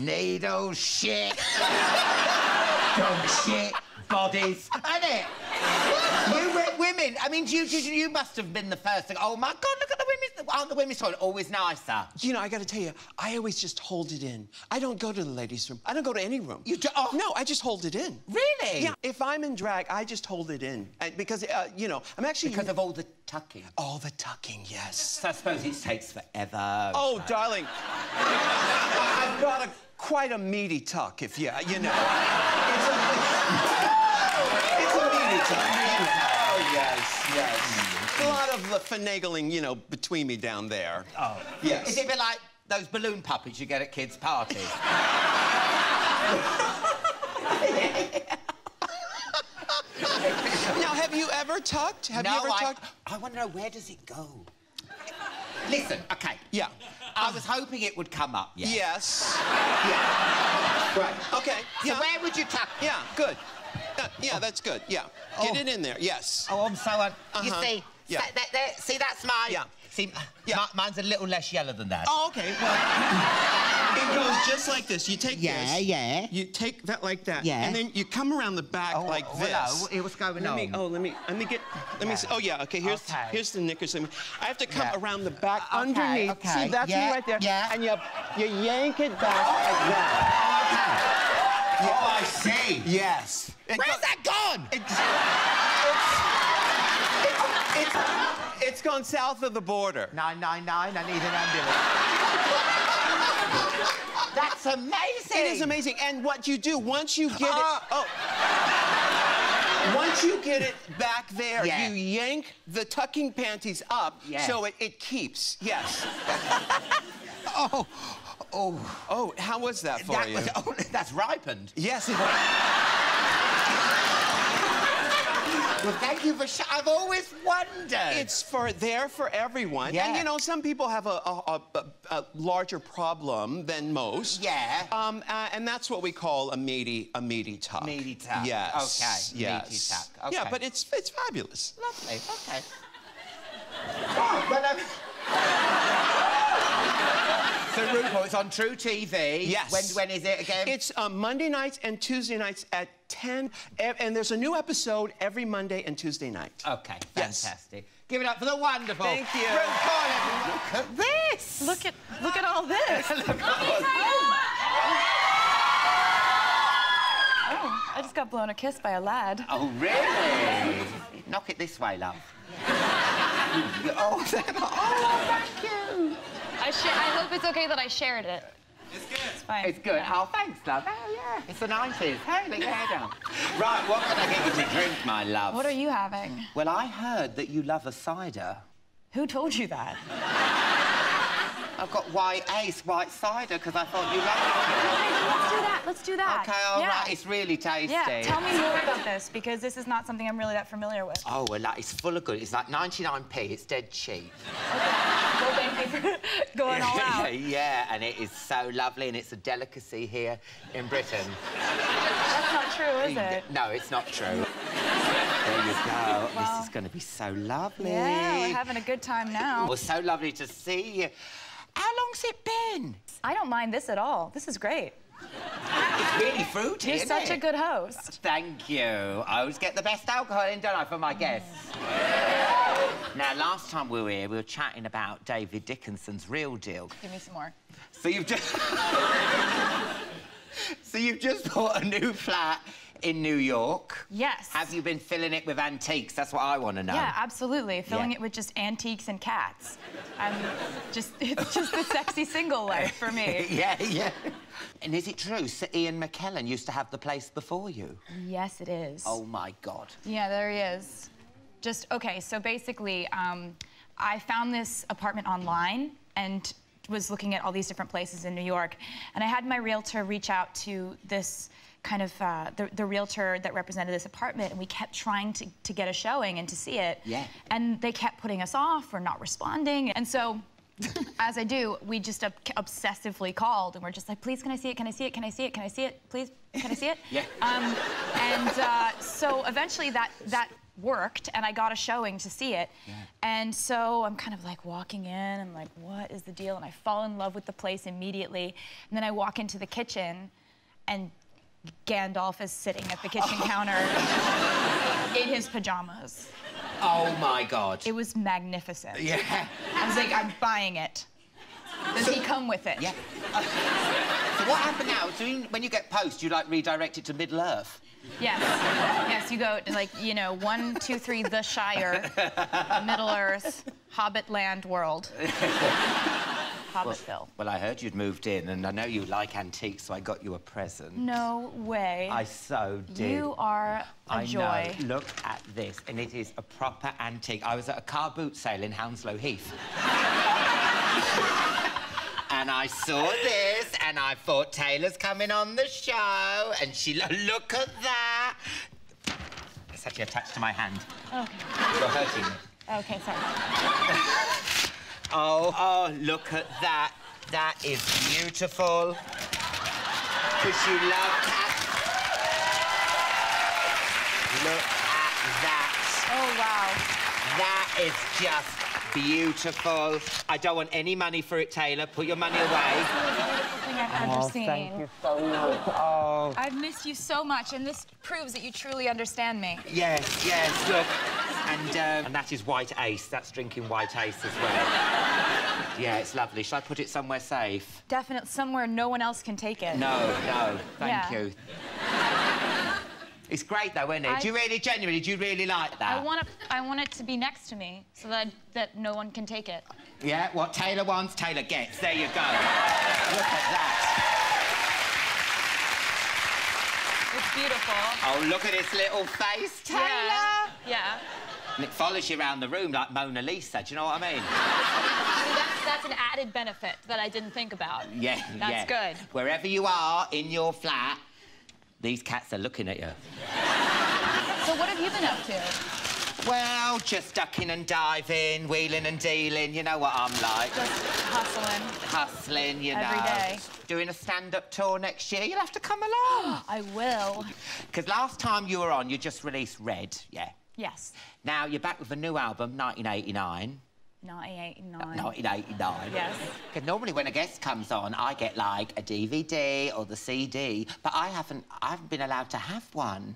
needle shit, dog shit, bodies, ain't it? Women, I mean, you must have been the first to go, oh, my God, look at the women's... Aren't the women's toilet always nicer? You know, I got to tell you, I always just hold it in. I don't go to the ladies' room. I don't go to any room. You do? Oh. No, I just hold it in. Really? Yeah, if I'm in drag, I just hold it in. Because, you know, I'm actually... Because of all the tucking. All the tucking, yes. So I suppose it takes forever. Oh, so. Darling. I've got quite a meaty tuck, if you know. It's a meaty tuck. Yes, yes. Mm-hmm. A lot of the finagling, you know, between me down there. Oh. Yes. Is it a bit like those balloon puppets you get at kids' parties? Now, have you ever tucked? Have you ever tucked? I want to know, where does it go? Listen, OK. Yeah. I was hoping it would come up, yeah. Yes. Yeah. Right. OK. So yeah. Where would you tuck it? Yeah, good. Yeah, that's good. Yeah, get it in there. Yes. Oh, I'm so. You see, yeah. See, that's mine. Yeah. See, yeah. Mine's a little less yellow than that. Oh, okay. Well, it goes just like this. You take this. Yeah, yeah. You take that like that. Yeah. And then you come around the back like this. Hello. What's going on? Let me get. Let me. See. Oh, yeah. Okay. Here's the knickers. I have to come around the back underneath. Okay. See, that's me right there. Yeah. And you yank it back like that. Okay. Yeah. Oh, I see. Yes. Where's that gone? It's gone south of the border. 999, I need an ambulance. That's amazing. It is amazing. And what you do, once you get once you get it back there, you yank the tucking panties up so it keeps. Yes. Oh, how was that for you? That's ripened. Yes, it was. Well, thank you for... I've always wondered. It's there for everyone. Yeah. And, you know, some people have a larger problem than most. Yeah. And that's what we call a meaty tuck. Meaty tuck. Yes. OK. Yes. Meaty tuck. Okay. Yeah, but it's fabulous. Lovely. OK. Oh, well, So, RuPaul, it's on True TV. Yes. When is it again? It's Monday nights and Tuesday nights at 10. And there's a new episode every Monday and Tuesday night. OK, fantastic. Yes. Give it up for the wonderful... Thank you. RuPaul. Look at this! Look at all this. Look at all this. Oh, I just got blown a kiss by a lad. Oh, really? Knock it this way, love. Thank you. I hope it's okay that I shared it. It's good. It's fine. It's good. Yeah. Oh, thanks, love. Oh, yeah. It's the 90s. Hey, let your hair down. Right, what can I get you to drink, my love? What are you having? Well, I heard that you love a cider. Who told you that? I've got White Ace, white cider, because I thought you loved it. Let's do that. OK, all right. It's really tasty. Yeah, tell me more about this, because this is not something I'm really that familiar with. Oh, well, it's full of good. It's like 99p. It's dead cheap. OK. Going all out. Yeah, and it is so lovely, and it's a delicacy here in Britain. That's not true, is it? No, it's not true. There you go. Wow. This is going to be so lovely. Yeah, we're having a good time now. Well, so lovely to see you. How long's it been? I don't mind this at all. This is great. It's really fruity, isn't it? You're such a good host. Thank you. I always get the best alcohol in, don't I, for my guests? Now, last time we were here, we were chatting about David Dickinson's Real Deal. Give me some more. So you've just bought a new flat in New York. Yes. Have you been filling it with antiques? That's what I want to know. Yeah, absolutely. Filling it with just antiques and cats. It's just the sexy single life for me. Yeah. And is it true Sir Ian McKellen used to have the place before you? Yes, it is. Oh, my God. Yeah, there he is. Just, okay, so basically, I found this apartment online and was looking at all these different places in New York, and I had my realtor reach out to this kind of the realtor that represented this apartment, and we kept trying to get a showing and to see it. Yeah. And they kept putting us off or not responding, and so as I do, we just obsessively called, and we're just like, please, can I see it? Can I see it? Can I see it? Can I see it? Please, can I see it? Yeah. So eventually that worked, and I got a showing to see it. Yeah. And so I'm kind of like walking in, I'm like, what is the deal? And I fall in love with the place immediately. And then I walk into the kitchen, and Gandalf is sitting at the kitchen counter in his pajamas. Oh my God. It was magnificent. Yeah. I was like, I'm buying it. Does he come with it? Yeah. So what happened now? So when you get post, you like redirect it to Middle Earth? Yes. Yes, you go like, you know, 1, 2, 3, The Shire, Middle Earth, Hobbit Land World. Hobbitville. Well, I heard you'd moved in, and I know you like antiques, so I got you a present. No way. I so did. You are a joy. I know. Look at this, and it is a proper antique. I was at a car boot sale in Hounslow Heath. And I saw this, and I thought, Taylor's coming on the show, and look at that. It's actually attached to my hand. Okay. You're hurting me. Okay, sorry. Oh, look at that. That is beautiful. Because you love cats. Look at that. Oh, wow. That is just beautiful. I don't want any money for it, Taylor. Put your money away. I've ever seen. Thank you so much. Oh. I've missed you so much, and this proves that you truly understand me. Yes, yes, look. And that is White Ace. That's drinking White Ace as well. Yeah, it's lovely. Shall I put it somewhere safe? Definitely somewhere no one else can take it. No. Thank you. It's great though, isn't it? Do you really like that? I want it to be next to me so that no one can take it. Yeah, what Taylor wants, Taylor gets. There you go. Look at that. It's beautiful. Oh, look at his little face, Taylor. Yeah. And it follows you around the room like Mona Lisa, do you know what I mean? That's an added benefit that I didn't think about. Yeah, That's good. Wherever you are in your flat, these cats are looking at you. So what have you been up to? Well, just ducking and diving, wheeling and dealing, you know what I'm like. Just hustling. Hustling, you know. Every day. Doing a stand-up tour next year, you'll have to come along. I will. Because last time you were on, you just released Red, yeah? Yes. Now you're back with a new album, 1989. 1989. Yes. Because normally when a guest comes on, I get like a DVD or the CD, but I haven't been allowed to have one.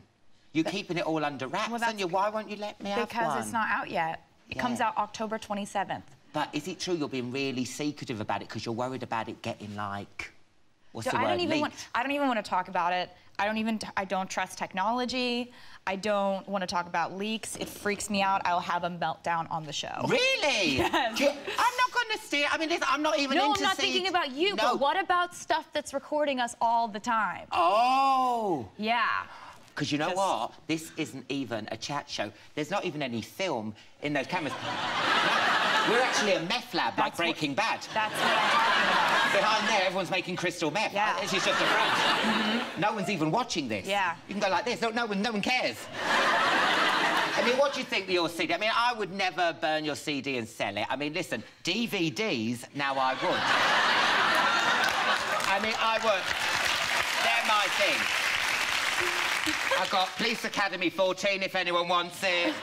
You're keeping it all under wraps, aren't you? Why won't you let me have one? Because it's not out yet. It comes out October 27th. But is it true you're being really secretive about it because you're worried about it getting like? I don't even want to talk about it. I don't trust technology. I don't want to talk about leaks. It freaks me out. I'll have a meltdown on the show. Really? Yes. I'm not going to steer. I mean, I'm not even into... No, I'm not thinking about you, but what about stuff that's recording us all the time? Oh! Yeah. Because you know what? This isn't even a chat show. There's not even any film in those cameras. We're actually a meth lab, like Breaking Bad. That's what I'm talking about. Behind there, everyone's making crystal meth. Yeah. This is just a prank. Mm-hmm. No one's even watching this. Yeah. You can go like this. No one cares. I mean, what do you think of your CD? I mean, I would never burn your CD and sell it. I mean, listen, DVDs, now I would. I mean, I would. They're my thing. I've got Police Academy 14, if anyone wants it.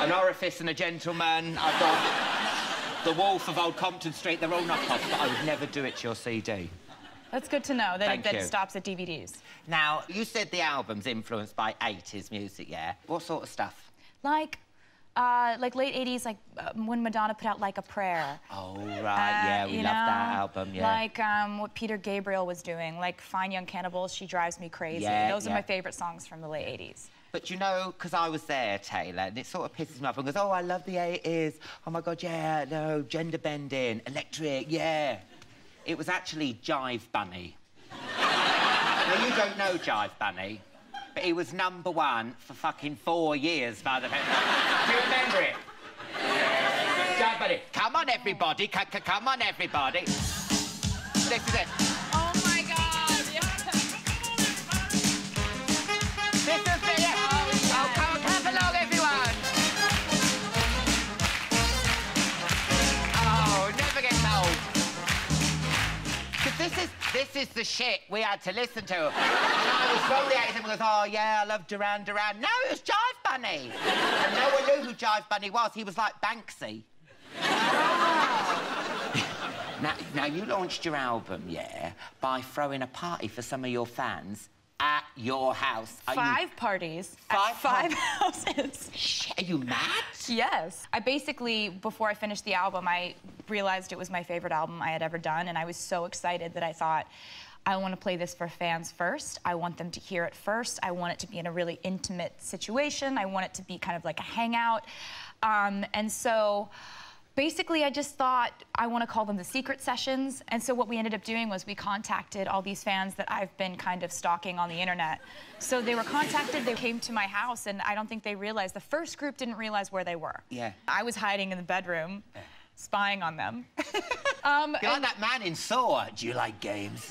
An Orifice and a Gentleman. I've got The Wolf of Old Compton Street. They're all knockoffs, but I would never do it to your CD. That's good to know, that it stops at DVDs. Now, you said the album's influenced by 80s music, yeah? What sort of stuff? Like Like late 80s, like when Madonna put out Like a Prayer. Oh, right, yeah, we love that album, yeah. Like what Peter Gabriel was doing, like Fine Young Cannibals, She Drives Me Crazy. Yeah, those are my favourite songs from the late 80s. But you know, because I was there, Taylor, and it sort of pisses me off and goes, oh, I love the 80s. Oh my God, yeah, no, gender bending, electric, yeah. It was actually Jive Bunny. Now, you don't know Jive Bunny, but he was #1 for fucking 4 years by the way. Do you remember it? Jive Bunny. Come on, everybody. Come on, everybody. This is it. Oh, my God. Yeah. This is it. Yeah. Oh, yeah. Oh, come along, everyone. Oh, never gets old. Because this is the shit we had to listen to. And I was slowly at him and goes, oh, yeah, I love Duran Duran. No, it was Jive Bunny. And no one knew who Jive Bunny was. He was like Banksy. Now, you launched your album, yeah, by throwing a party for some of your fans at your house. Five parties at five houses. Shit, are you mad? Yes. I basically, before I finished the album, I realized it was my favorite album I had ever done, and I was so excited that I thought, I want to play this for fans first. I want them to hear it first. I want it to be in a really intimate situation. I want it to be kind of like a hangout. And so, basically, I just thought, I want to call them the secret sessions. And so what we ended up doing was we contacted all these fans that I've been kind of stalking on the internet. So they were contacted, they came to my house, and I don't think they realized, the first group didn't realize where they were. Yeah. I was hiding in the bedroom, spying on them. You're like that man in Saw. Do you like games?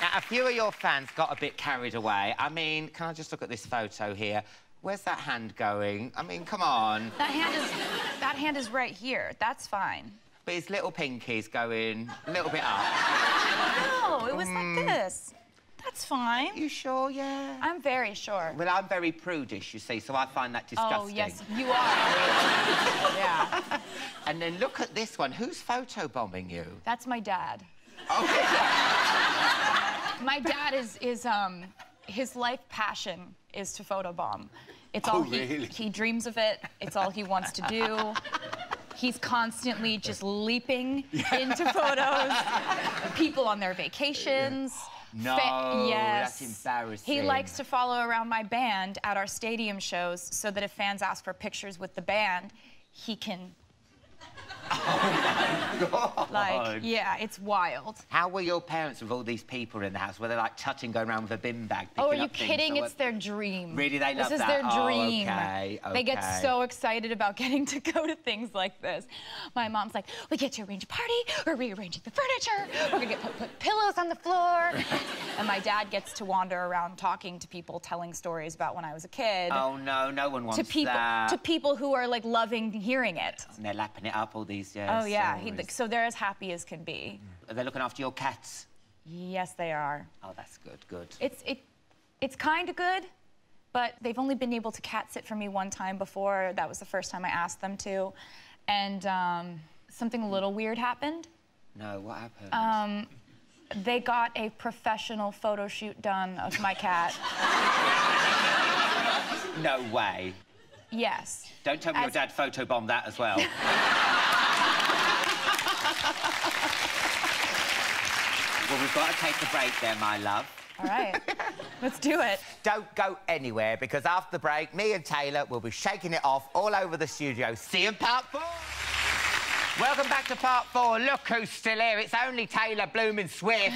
Now, a few of your fans got a bit carried away. I mean, can I just look at this photo here? Where's that hand going? I mean, come on. That hand is right here. That's fine. But his little pinky's going a little bit up. No, it was like this. That's fine. You sure? Yeah. I'm very sure. Well, I'm very prudish, you see, so I find that disgusting. Oh, yes, you are. Yeah. And then look at this one. Who's photobombing you? That's my dad. Okay. My dad is his life passion is to photobomb. It's all he dreams of it. It's all he wants to do. He's constantly just leaping into photos. People on their vacations. No, yes. That's embarrassing. He likes to follow around my band at our stadium shows so that if fans ask for pictures with the band, he can... Oh, my God. Like, yeah, it's wild. How were your parents with all these people in the house? Were they, like, touching, going around with a bin bag? Oh, are you kidding? It's their dream. Really, they love that? This is their dream. Okay, okay. They get so excited about getting to go to things like this. My mom's like, we get to arrange a party, we're rearranging the furniture, we're gonna get put pillows on the floor. And my dad gets to wander around talking to people, telling stories about when I was a kid. Oh, no, no one wants that. To people who are, like, loving hearing it. And they're lapping it up all these... Yes, oh, yeah, so they're as happy as can be. Are they looking after your cats? Yes, they are. Oh, that's good, good. It's kind of good, but they've only been able to cat sit for me one time before. That was the first time I asked them to. And something a little weird happened. No, what happened? They got a professional photo shoot done of my cat. No way. Yes. Don't tell me your dad photobombed that as well. Well, we've got to take a break there, my love. All right. Let's do it. Don't go anywhere, because after the break, me and Taylor will be shaking it off all over the studio. See you in part 4. Welcome back to part 4. Look who's still here. It's only Taylor Blooming Swift.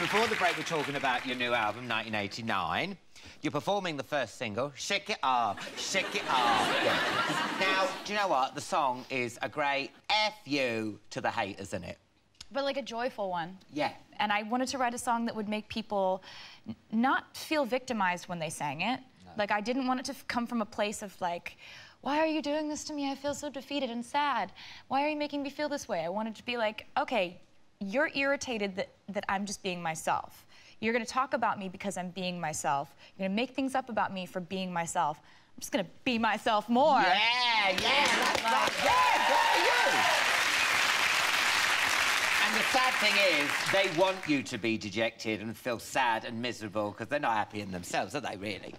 Before the break, we're talking about your new album, 1989. You're performing the first single, Shake It Off, Shake It Off. Yeah. Now, do you know what? The song is a great F you to the haters, isn't it? But like a joyful one. Yeah. And I wanted to write a song that would make people not feel victimized when they sang it. No. Like, I didn't want it to come from a place of, like, why are you doing this to me? I feel so defeated and sad. Why are you making me feel this way? I wanted to be like, okay, you're irritated that I'm just being myself. You're gonna talk about me because I'm being myself. You're gonna make things up about me for being myself. I'm just gonna be myself more. Yeah, yeah, yeah, yeah, yeah. And the sad thing is, they want you to be dejected and feel sad and miserable because they're not happy in themselves, are they, really?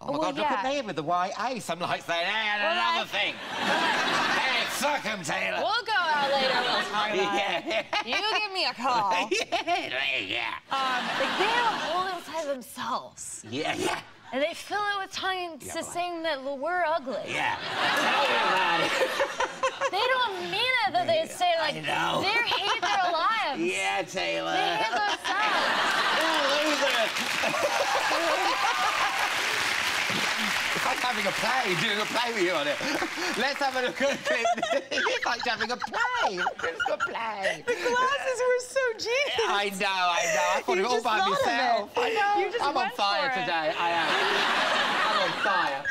Oh, my God, look at me with the white ace. I'm like saying, hey, and another thing. Hey, fuck him, Taylor. We'll go out later, we'll talk about it. You give me a call. Like, they are all inside themselves. And they fill it with time to saying that we're ugly. Tell me about it. They don't mean it, though. They say, like, they hate their lives. Taylor. They hate themselves. It's like having a play, doing a play with you on it. Let's have a look at it. It's like having a play. It's a play. The glasses were so genius. I know, I know. I thought it all by myself. I know. You just I'm on fire today. I am. I'm on fire.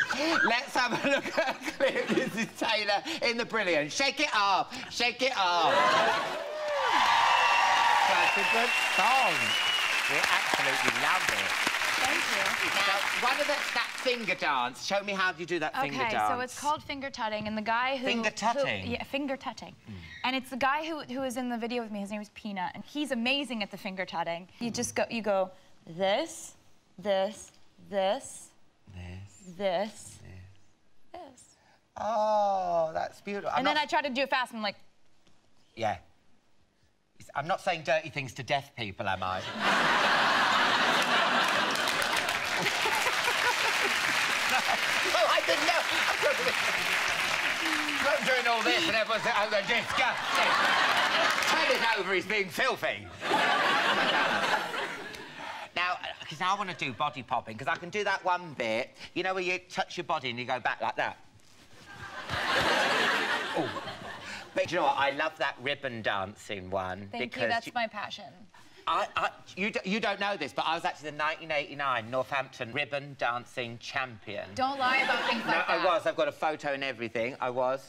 Let's have a look at a clip. This is Taylor in the brilliant. Shake it up. Shake it up. That's a good song. We absolutely love it. Thank you. Now, one of the, that finger dance. Show me how you do that finger dance. Okay, so it's called finger tutting, and the guy who finger tutting, and it's the guy who was in the video with me. His name is Peanut, and he's amazing at the finger tutting. You just go, you go this, this, this, this, this, this. Oh, that's beautiful. And then I try to do it fast, and I'm like, I'm not saying dirty things to deaf people, am I? I'm doing all this and everyone's like, oh, they're disgusting. Turn it over, he's being filthy. Now, because I want to do body popping, because I can do that one bit, you know, where you touch your body and you go back like that. But do you know what? I love that ribbon dancing one. Thank you, that's my passion. You don't know this, but I was actually the 1989 Northampton ribbon dancing champion. Don't lie about things like that. No, I was. I've got a photo and everything. I was.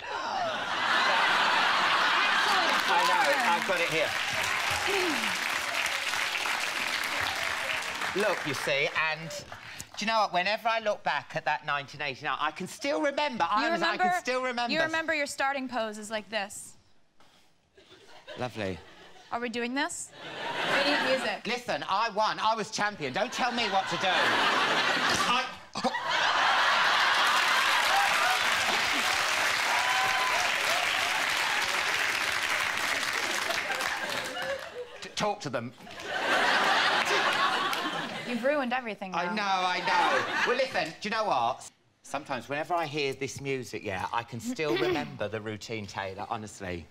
I know. I've got it here. Look, you see, and do you know what? Whenever I look back at that 1989, I can still remember. I can still remember. You remember your starting pose is like this. Lovely. Are we doing this? We need music. Listen, I won. I was champion. Don't tell me what to do. Talk to them. You've ruined everything now. I know, I know. Well, listen, do you know what? Sometimes whenever I hear this music, I can still remember the routine, Taylor, honestly.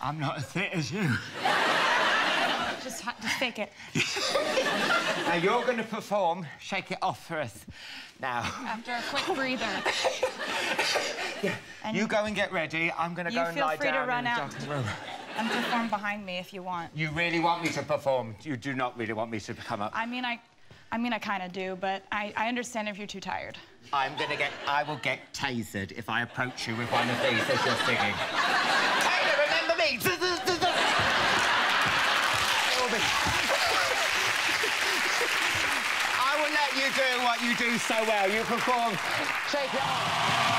I'm not as fit as you. Just fake it. Now, you're going to perform Shake It Off for us now. After a quick breather. You go and get ready. I'm going to go and lie down. You feel free to run out and perform behind me if you want. You really want me to perform? You do not really want me to come up? I mean, I kind of do, but I understand if you're too tired. I will get tasered if I approach you with one of these as you're singing. I will let you do what you do so well. You perform. Shake it up.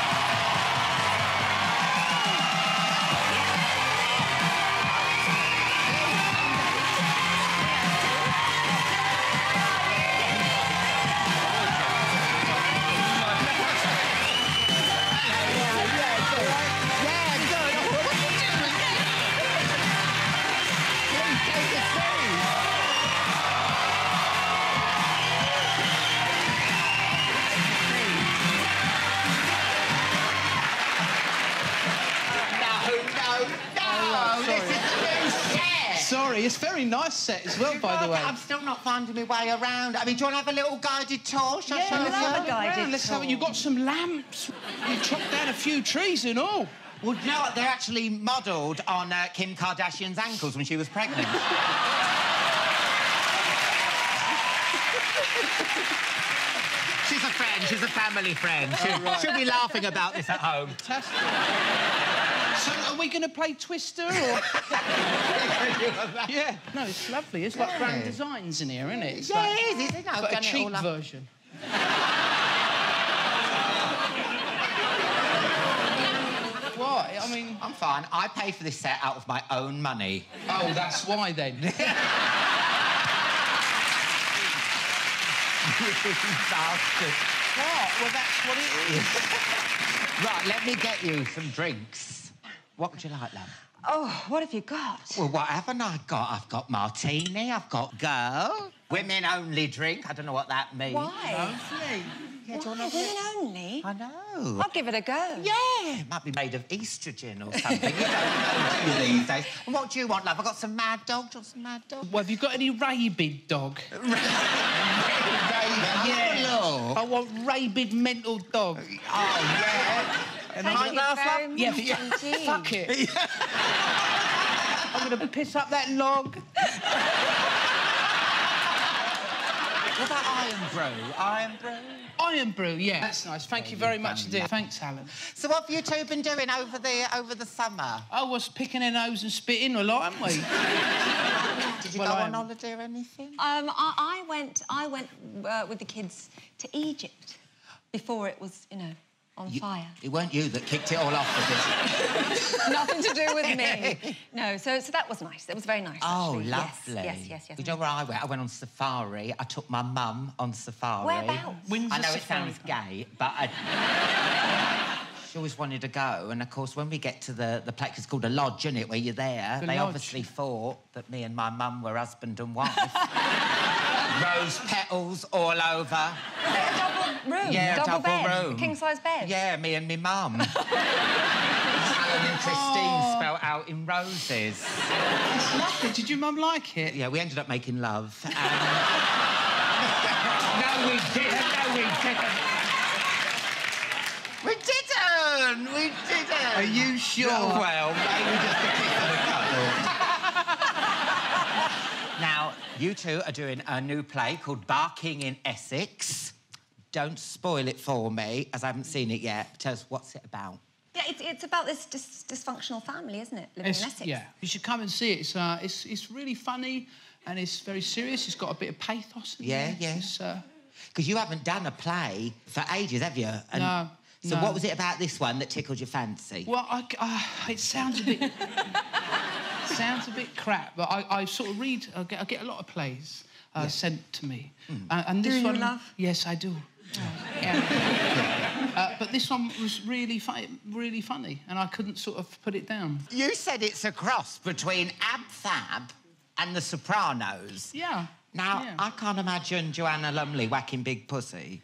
sorry. It's a very nice set as well, by the way. I'm still not finding my way around. I mean, do you want to have a little guided tour? Shall I love a guided tour. Let's have it. You've got some lamps. You've chopped down a few trees and all. Well, you know what? They're actually modelled on Kim Kardashian's ankles when she was pregnant. She's a friend. She's a family friend. She'll be laughing about this at home. Fantastic. So, are we going to play Twister or...? Yeah. No, it's lovely. It's like Grand Designs in here, isn't it? It's like... it is. It's like a cheap version. What? I mean... I'm fine. I pay for this set out of my own money. Oh, that's why, then. What? Well, that's what it is. Right, let me get you some drinks. What would you like, love? Oh, what have you got? Well, what haven't I got? I've got martini, I've got girl. Women only drink. I don't know what that means. Why? Yeah, why? Women only? I know. I'll give it a go. Yeah, it might be made of estrogen or something. You don't know these days. And what do you want, love? I've got some mad dog. Do you want some mad dog? Well, have you got any rabid dog? Yeah. I want rabid mental dog. Oh, yeah. And I laugh. Yeah, fuck it. I'm going to piss up that log. What's that iron brew, yeah. That's nice. Thank you very much indeed. Thanks, Alan. So what have you two been doing over the summer? I was picking our nose and spitting a lot, haven't we? Did you go on holiday or anything? I went with the kids to Egypt before it was, you know, on fire. It weren't you that kicked it all off, was it? Nothing to do with me. No, so that was nice. It was very nice, actually. Oh, lovely. Yes. You know where I went? I went on safari. I took my mum on safari. Whereabouts? Windsor I know it sounds gay, but I... She always wanted to go, and, of course, when we get to the place... It's called a lodge, isn't it, where you're there? They obviously thought that me and my mum were husband and wife. Rose petals all over. Was it a double room? Yeah, double bed. King-size bed? Yeah, me and me mum. Alan and Christine spelled out in roses. It's lovely. Did your mum like it? Yeah, we ended up making love. And... No, we didn't. We didn't. Are you sure? No, well, maybe just a kiss on a couple. Now, you two are doing a new play called Barking in Essex. Don't spoil it for me, as I haven't seen it yet. Tell us, what's it about? Yeah, it's about this dysfunctional family, isn't it, living in Essex? Yeah, you should come and see it. It's really funny and it's very serious. It's got a bit of pathos in there. Yeah. Because you haven't done a play for ages, have you? And no. So what was it about this one that tickled your fancy? Well, it sounds a bit... sounds a bit crap, but I sort of read... I get a lot of plays sent to me. And this one... Do you love? Yes, I do. Yeah. But this one was really funny, and I couldn't sort of put it down. You said it's a cross between Ab Fab and The Sopranos. Yeah. Now, I can't imagine Joanna Lumley whacking Big Pussy.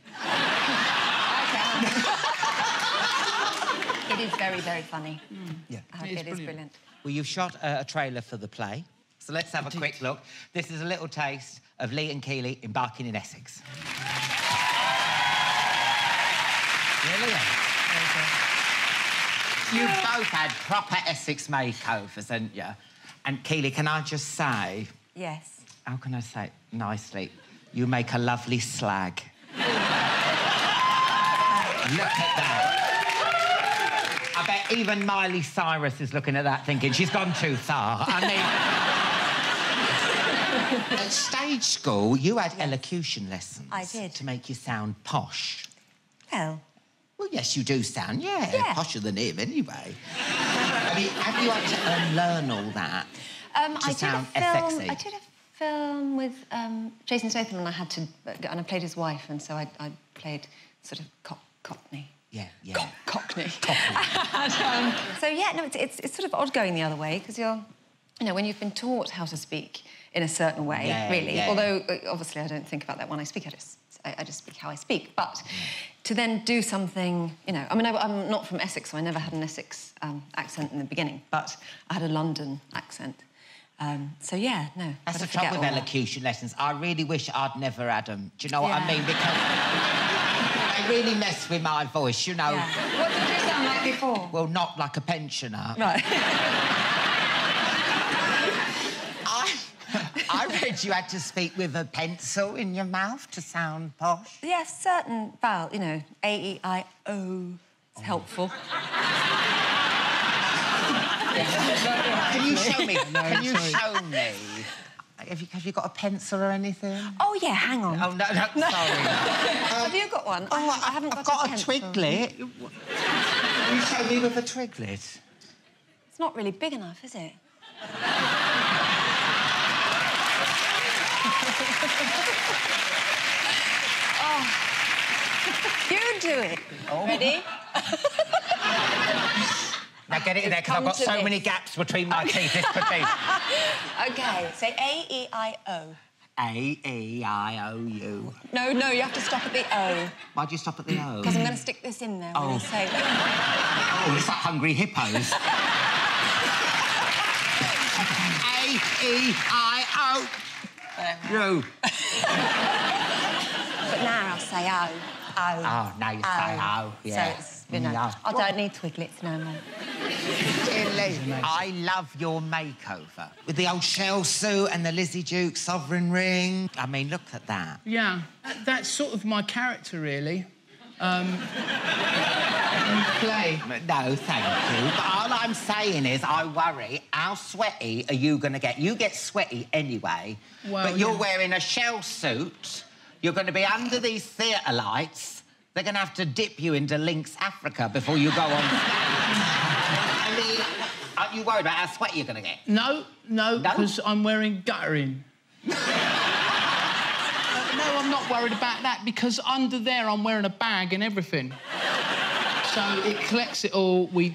It is very, very funny. Yeah. It is brilliant. Well, you've shot a trailer for the play, so let's have a quick look. This is a little taste of Lee and Keeley in Barking in Essex. Brilliant. You both had proper Essex makeovers, didn't you? And, Keeley, can I just say... Yes. How can I say it nicely? You make a lovely slag. Look at that. I bet even Miley Cyrus is looking at that thinking she's gone too far. I mean... At stage school, you had elocution lessons. I did. To make you sound posh. Well, yes, you do sound, posher than him anyway. I mean, have you had to unlearn all that to sound sexy? I did a film with Jason Statham and I had to... And I played his wife, and so I played sort of Cockney. Yeah. Cockney. And, it's sort of odd going the other way, because you're... You know, when you've been taught how to speak in a certain way, really, although, obviously, I don't think about that when I speak. I just speak how I speak. But to then do something, you know... I mean, I'm not from Essex, so I never had an Essex accent in the beginning, but I had a London accent. So, yeah, no. That's the trouble with elocution lessons. I really wish I'd never had them. Do you know what I mean? Because they really mess with my voice, you know. Yeah. What did you sound like before? Well, not like a pensioner. Right. I read you had to speak with a pencil in your mouth to sound posh. Yes, yeah, certain vowel, you know, A-E-I-O. It's helpful. Can you show me? No, can you show me? Have you got a pencil or anything? Oh, yeah, hang on. Oh, no, no, sorry. Have you got one? Oh, I haven't got a pencil. I've got a twiglet. Can you show me with a twiglet? It's not really big enough, is it? Oh. You do it. Oh. Ready? Now get it in there, because I've got so many gaps between my teeth. This could be. OK, say A-E-I-O. A-E-I-O-U. No, no, you have to stop at the O. Why do you stop at the O? Because I'm going to stick this in there when I say... Oh, it's like Hungry Hippos. A-E-I-O. You. But now I'll say O. O. Oh, now you say O. Yeah. So it's, you know, I don't need twiglets now, mate. Dear Lee, I love your makeover. With the old shell suit and the Lizzie Duke sovereign ring. I mean, look at that. Yeah, that's sort of my character, really. Play. No, thank you. But all I'm saying is I worry, how sweaty are you going to get? You get sweaty anyway, well, but you're wearing a shell suit, you're going to be under these theatre lights, they're going to have to dip you into Lynx Africa before you go on stage. I mean, aren't you worried about how sweaty you're going to get? No, no, because I'm wearing guttering. No, I'm not worried about that, because under there I'm wearing a bag and everything. So it collects it all. We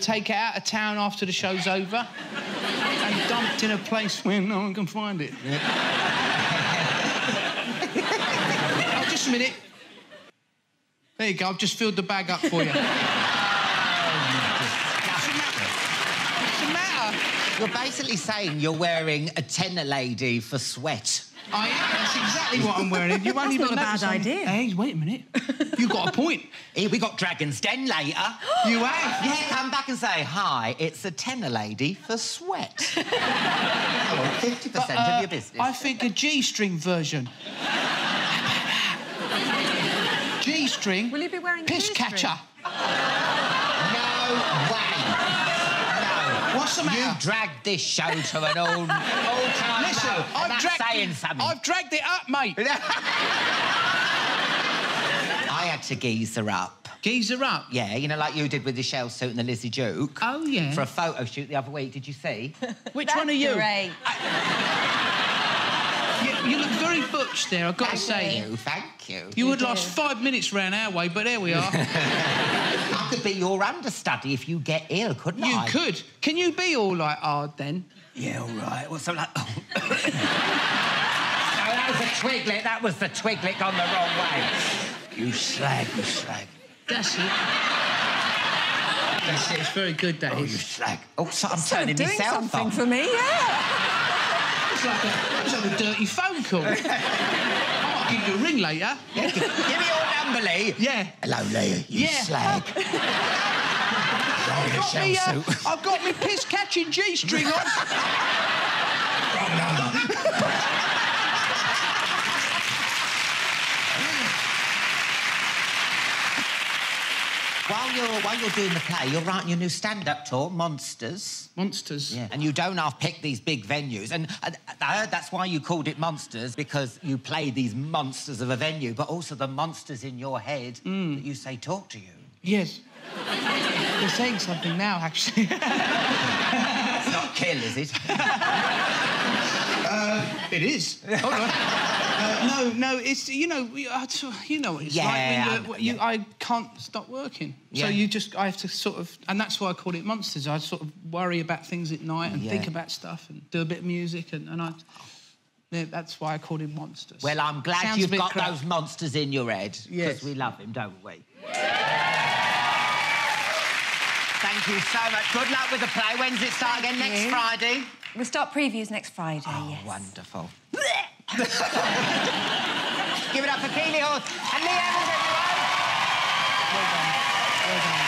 take it out of town after the show's over and dumped in a place where no one can find it. Oh, just a minute. There you go, I've just filled the bag up for you. What's the matter? You're basically saying you're wearing a tenner lady for sweat. I am. That's exactly what I'm wearing. You won't even notice. That's not a bad idea. Hey, wait a minute. You got a point. Here we got Dragon's Den later. You have. Yeah, come back and say, hi, it's a tenner lady for sweat. 50% of your business. I think a G-string version. G-string. Will you be wearing piss catcher? No way. What's the matter? You dragged this show to an all-time Listen, low, I've dragged it up, mate. I had to geezer up. Geezer up? Yeah, you know, like you did with the shell suit and the Lizzie Duke. Oh, yeah. For a photo shoot the other week, did you see? Which one are you? Great. You look very butch there, I've got to say. Thank you, thank you. You would last 5 minutes round our way, but there we are. I could be your understudy if you get ill, couldn't I? You could. Can you be all like hard then? Yeah, all right. Well, so like. Oh. No, that was a twiglet. That was the twiglet gone the wrong way. You slag, you slag. That's it. That's it. It's very good, that is. You slag. Oh, so I'm turning myself on. For me, yeah. It's like a dirty phone call. Give you a ring later. Yeah, give me your number, Lee. Yeah. Hello, Lee. You slag. I've got me piss catching G-string on. While you're doing the play, you're writing your new stand-up tour, Monsters. Monsters. Yeah. And you don't half-pick these big venues. And I heard that's why you called it Monsters, because you play these monsters of a venue, but also the monsters in your head that you say talk to you. Yes. You're saying something now, actually. It's not kill, is it? It is. Hold on. No, it's, you know what it's like when you're, I can't stop working. Yeah. So I have to sort of... And that's why I call it Monsters. I sort of worry about things at night and think about stuff and do a bit of music and Yeah, that's why I called him Monsters. Well, I'm glad you've got those monsters in your head. Yes. Because we love him, don't we? Thank you so much. Good luck with the play. When's it start again? Next Friday? We'll start previews next Friday, yes. Wonderful. Give it up for Keely Hawes and Lee Evans, everyone! Well done. Well done.